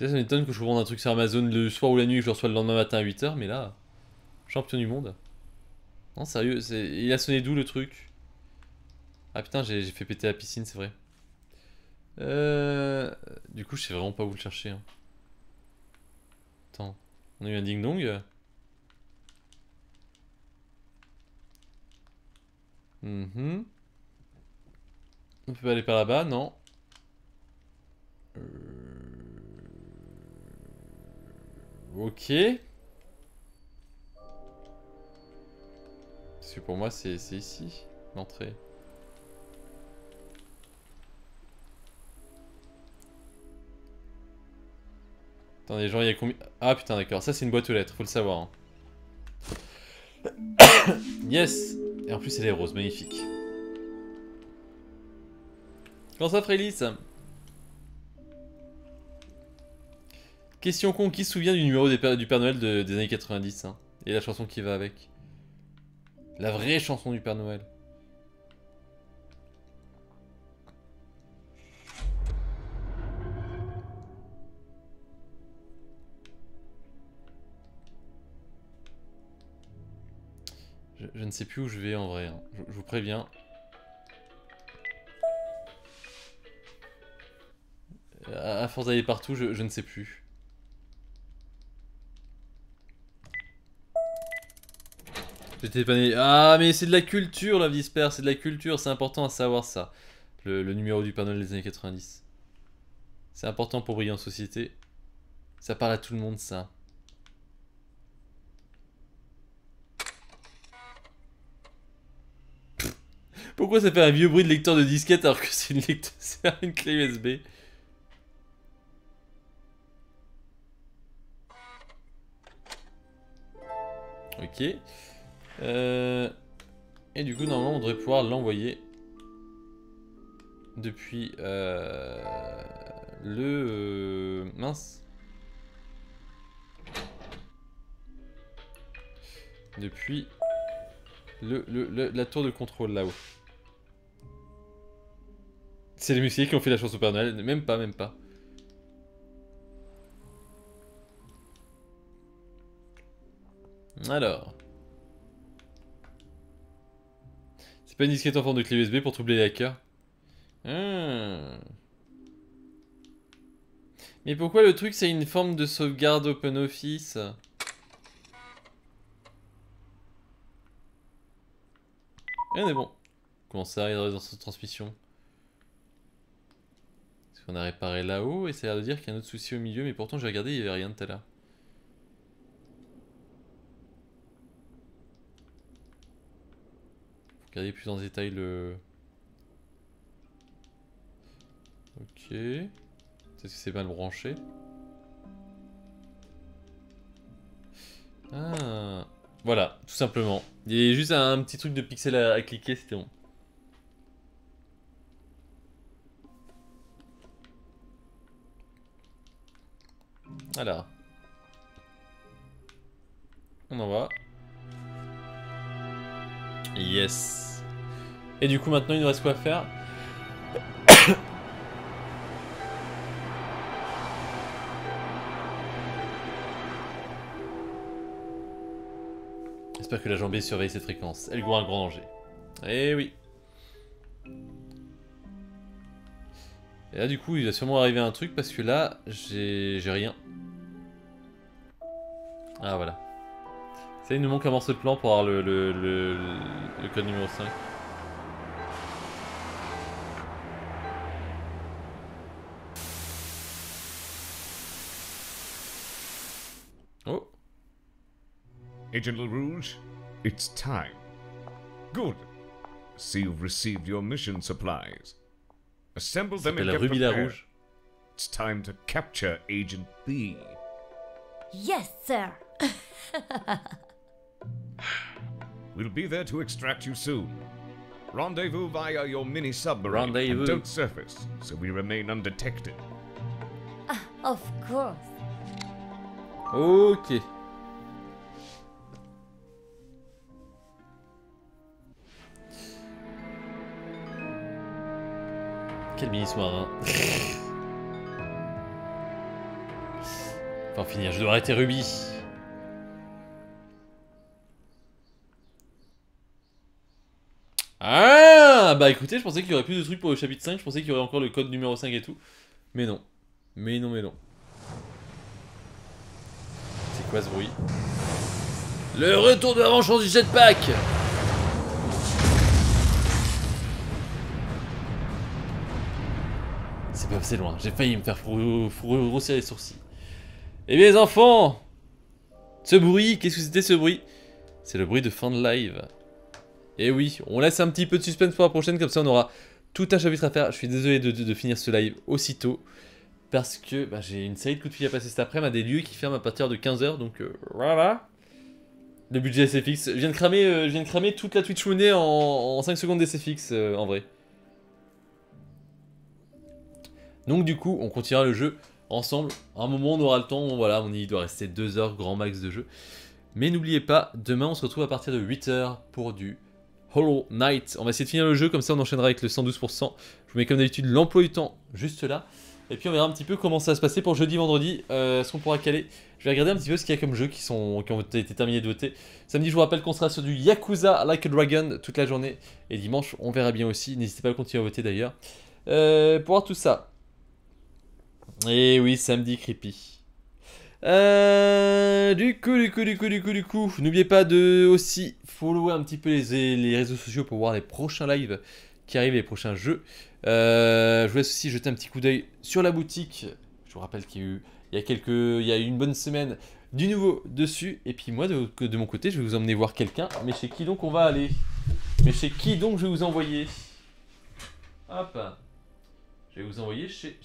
Ça m'étonne que je commande un truc sur Amazon le soir ou la nuit et que je le reçois le lendemain matin à 8 h, mais là, champion du monde. Non sérieux, il a sonné d'où le truc? Ah putain j'ai fait péter la piscine c'est vrai. Du coup je sais vraiment pas où le chercher hein. Attends, on a eu un ding dong. On peut pas aller par là-bas, non. Ok. Parce que pour moi c'est ici l'entrée. Attendez, genre il y a combien? Ah putain d'accord, ça c'est une boîte aux lettres, faut le savoir hein. Yes. Et en plus elle est rose, magnifique. Comment ça Frélis? Question con, qui se souvient du numéro du Père Noël des années 90 hein, et la chanson qui va avec? La vraie chanson du Père Noël. Je ne sais plus où je vais en vrai, hein. Je vous préviens. À force d'aller partout, je ne sais plus. J'étais dépanné. Ah, mais c'est de la culture, la Visper, c'est de la culture, c'est important à savoir ça. Le numéro du panel des années 90. C'est important pour briller en société. Ça parle à tout le monde, ça. Pourquoi ça fait un vieux bruit de lecteur de disquette alors que c'est une clé USB? Ok. Et du coup, normalement, on devrait pouvoir l'envoyer depuis le... mince. Depuis la tour de contrôle là-haut. C'est les muscliers qui ont fait la chance au Père Noël. Même pas, même pas. Alors... C'est pas une disquette en forme de clé USB pour troubler les hackers. Mais pourquoi le truc c'est une forme de sauvegarde open office? Et on est bon. Comment ça, il y a dans cette transmission? Parce qu'on a réparé là-haut et ça a l'air de dire qu'il y a un autre souci au milieu, mais pourtant j'ai regardé, il n'y avait rien de tel là. Regardez plus en détail le... Ok... Peut-être que c'est mal branché. Ah... Voilà, tout simplement. Il y a juste un petit truc de pixel à cliquer, c'était bon. Voilà. On en va. Yes. Et du coup maintenant il nous reste quoi à faire. J'espère que la jambée surveille cette fréquence. Elle court un grand danger. Eh oui. Et là du coup il va sûrement arriver un truc parce que là j'ai rien. Ah voilà. Ça, il nous manque un morceau de plan pour avoir le code numéro 5. Oh. Agent LaRouge, it's time. Good. See you've received your mission supplies. Assemble them and get prepared. It's time to capture Agent B. Yes, sir. We'll be there to extract you soon. Rendezvous via your mini submarine. Rendezvous. And don't surface, so we remain undetected. Of course. Ok. Quel mini soir, hein. Pour finir, je dois arrêter Ruby. Ah bah écoutez, je pensais qu'il y aurait plus de trucs pour le chapitre 5, je pensais qu'il y aurait encore le code numéro 5 et tout. Mais non. Mais non, mais non. C'est quoi ce bruit? Le retour de la vengeance du jetpack. C'est pas assez loin, j'ai failli me faire rousser les sourcils. Eh bien les enfants, ce bruit, qu'est-ce que c'était ce bruit? C'est le bruit de fin de live. Et oui, on laisse un petit peu de suspense pour la prochaine, comme ça on aura tout un chapitre à faire. Je suis désolé de finir ce live aussitôt, parce que bah, j'ai une série de coups de fil à passer cet après-midi, à des lieux qui ferment à partir de 15 h, donc voilà. Le budget SFX, je viens de cramer toute la Twitch monnaie en 5 secondes d'SFX en vrai. Donc du coup, on continuera le jeu ensemble, à un moment on aura le temps, voilà, on y doit rester 2 heures grand max de jeu. Mais n'oubliez pas, demain on se retrouve à partir de 8 h pour du... Hollow Knight, on va essayer de finir le jeu, comme ça on enchaînera avec le 112%. Je vous mets comme d'habitude l'emploi du temps juste là. Et puis on verra un petit peu comment ça va se passer pour jeudi, vendredi, ce qu'on pourra caler. Je vais regarder un petit peu ce qu'il y a comme jeux qui ont été terminés de voter. Samedi, je vous rappelle qu'on sera sur du Yakuza Like a Dragon toute la journée. Et dimanche, on verra bien aussi. N'hésitez pas à continuer à voter d'ailleurs. Pour voir tout ça. Et oui, samedi creepy. Du coup, n'oubliez pas de aussi follower un petit peu les réseaux sociaux pour voir les prochains lives qui arrivent, les prochains jeux. Je vous laisse aussi jeter un petit coup d'œil sur la boutique. Je vous rappelle qu'il y a eu il y a une bonne semaine du nouveau dessus. Et puis moi de mon côté, je vais vous emmener voir quelqu'un. Mais chez qui donc on va aller? Mais chez qui donc je vais vous envoyer? Hop, je vais vous envoyer chez...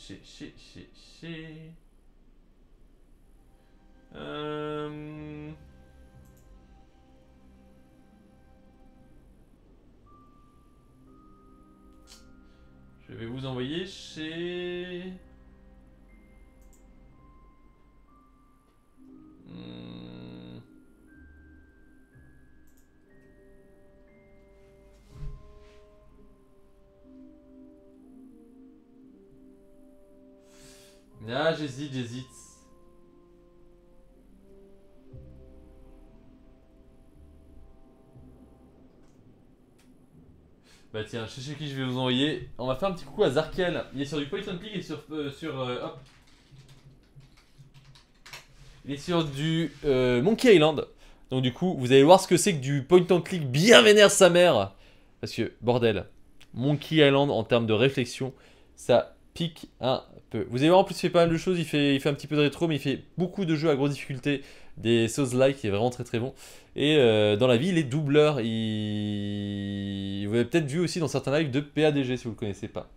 Je vais vous envoyer chez... Ah, j'hésite. Bah tiens, je sais chez qui je vais vous envoyer. On va faire un petit coucou à Zarkiel. Il est sur du point and click et hop. Il est sur du Monkey Island. Donc du coup, vous allez voir ce que c'est que du point and click bien vénère sa mère. Parce que, bordel, Monkey Island en termes de réflexion, ça pique un peu. Vous allez voir, en plus, il fait pas mal de choses. Il fait un petit peu de rétro, mais il fait beaucoup de jeux à grosse difficulté. Des Souls-like, qui est vraiment très bon. Et dans la vie, il est doubleur. Vous avez peut-être vu aussi dans certains lives de PADG, si vous le connaissez pas.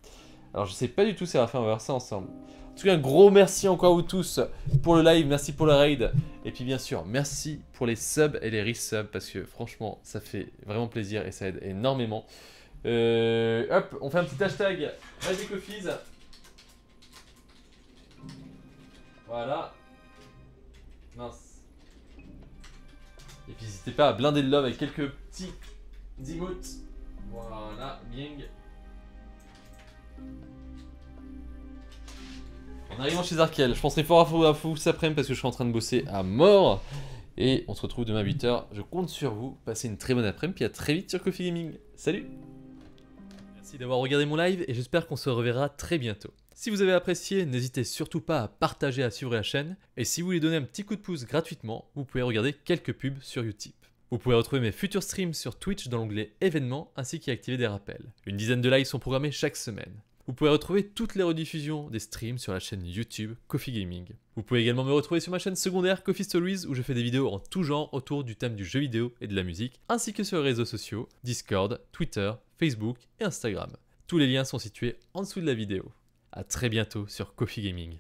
Alors, je sais pas du tout, Séraphin, on va voir ça ensemble. En tout cas, un gros merci encore à vous tous pour le live, merci pour le raid. Et puis, bien sûr, merci pour les subs et les resubs, parce que franchement, ça fait vraiment plaisir et ça aide énormément. Hop, on fait un petit hashtag Raid des Coffees. Voilà. Mince. Et puis n'hésitez pas à blinder le love avec quelques petits emotes. Voilà, bing. En arrivant chez Zarkiel, je penserai fort à vous cet après-midi parce que je suis en train de bosser à mort. Et on se retrouve demain à 8 h. Je compte sur vous. Passez une très bonne après-midi. Puis à très vite sur Coffee Gaming. Salut! Merci d'avoir regardé mon live et j'espère qu'on se reverra très bientôt. Si vous avez apprécié, n'hésitez surtout pas à partager, à suivre la chaîne. Et si vous voulez donner un petit coup de pouce gratuitement, vous pouvez regarder quelques pubs sur Utip. Vous pouvez retrouver mes futurs streams sur Twitch dans l'onglet événements ainsi qu'y activer des rappels. Une dizaine de lives sont programmés chaque semaine. Vous pouvez retrouver toutes les rediffusions des streams sur la chaîne YouTube Coffee Gaming. Vous pouvez également me retrouver sur ma chaîne secondaire Coffee Stories où je fais des vidéos en tout genre autour du thème du jeu vidéo et de la musique, ainsi que sur les réseaux sociaux, Discord, Twitter, Facebook et Instagram. Tous les liens sont situés en dessous de la vidéo. A très bientôt sur Coffee Gaming.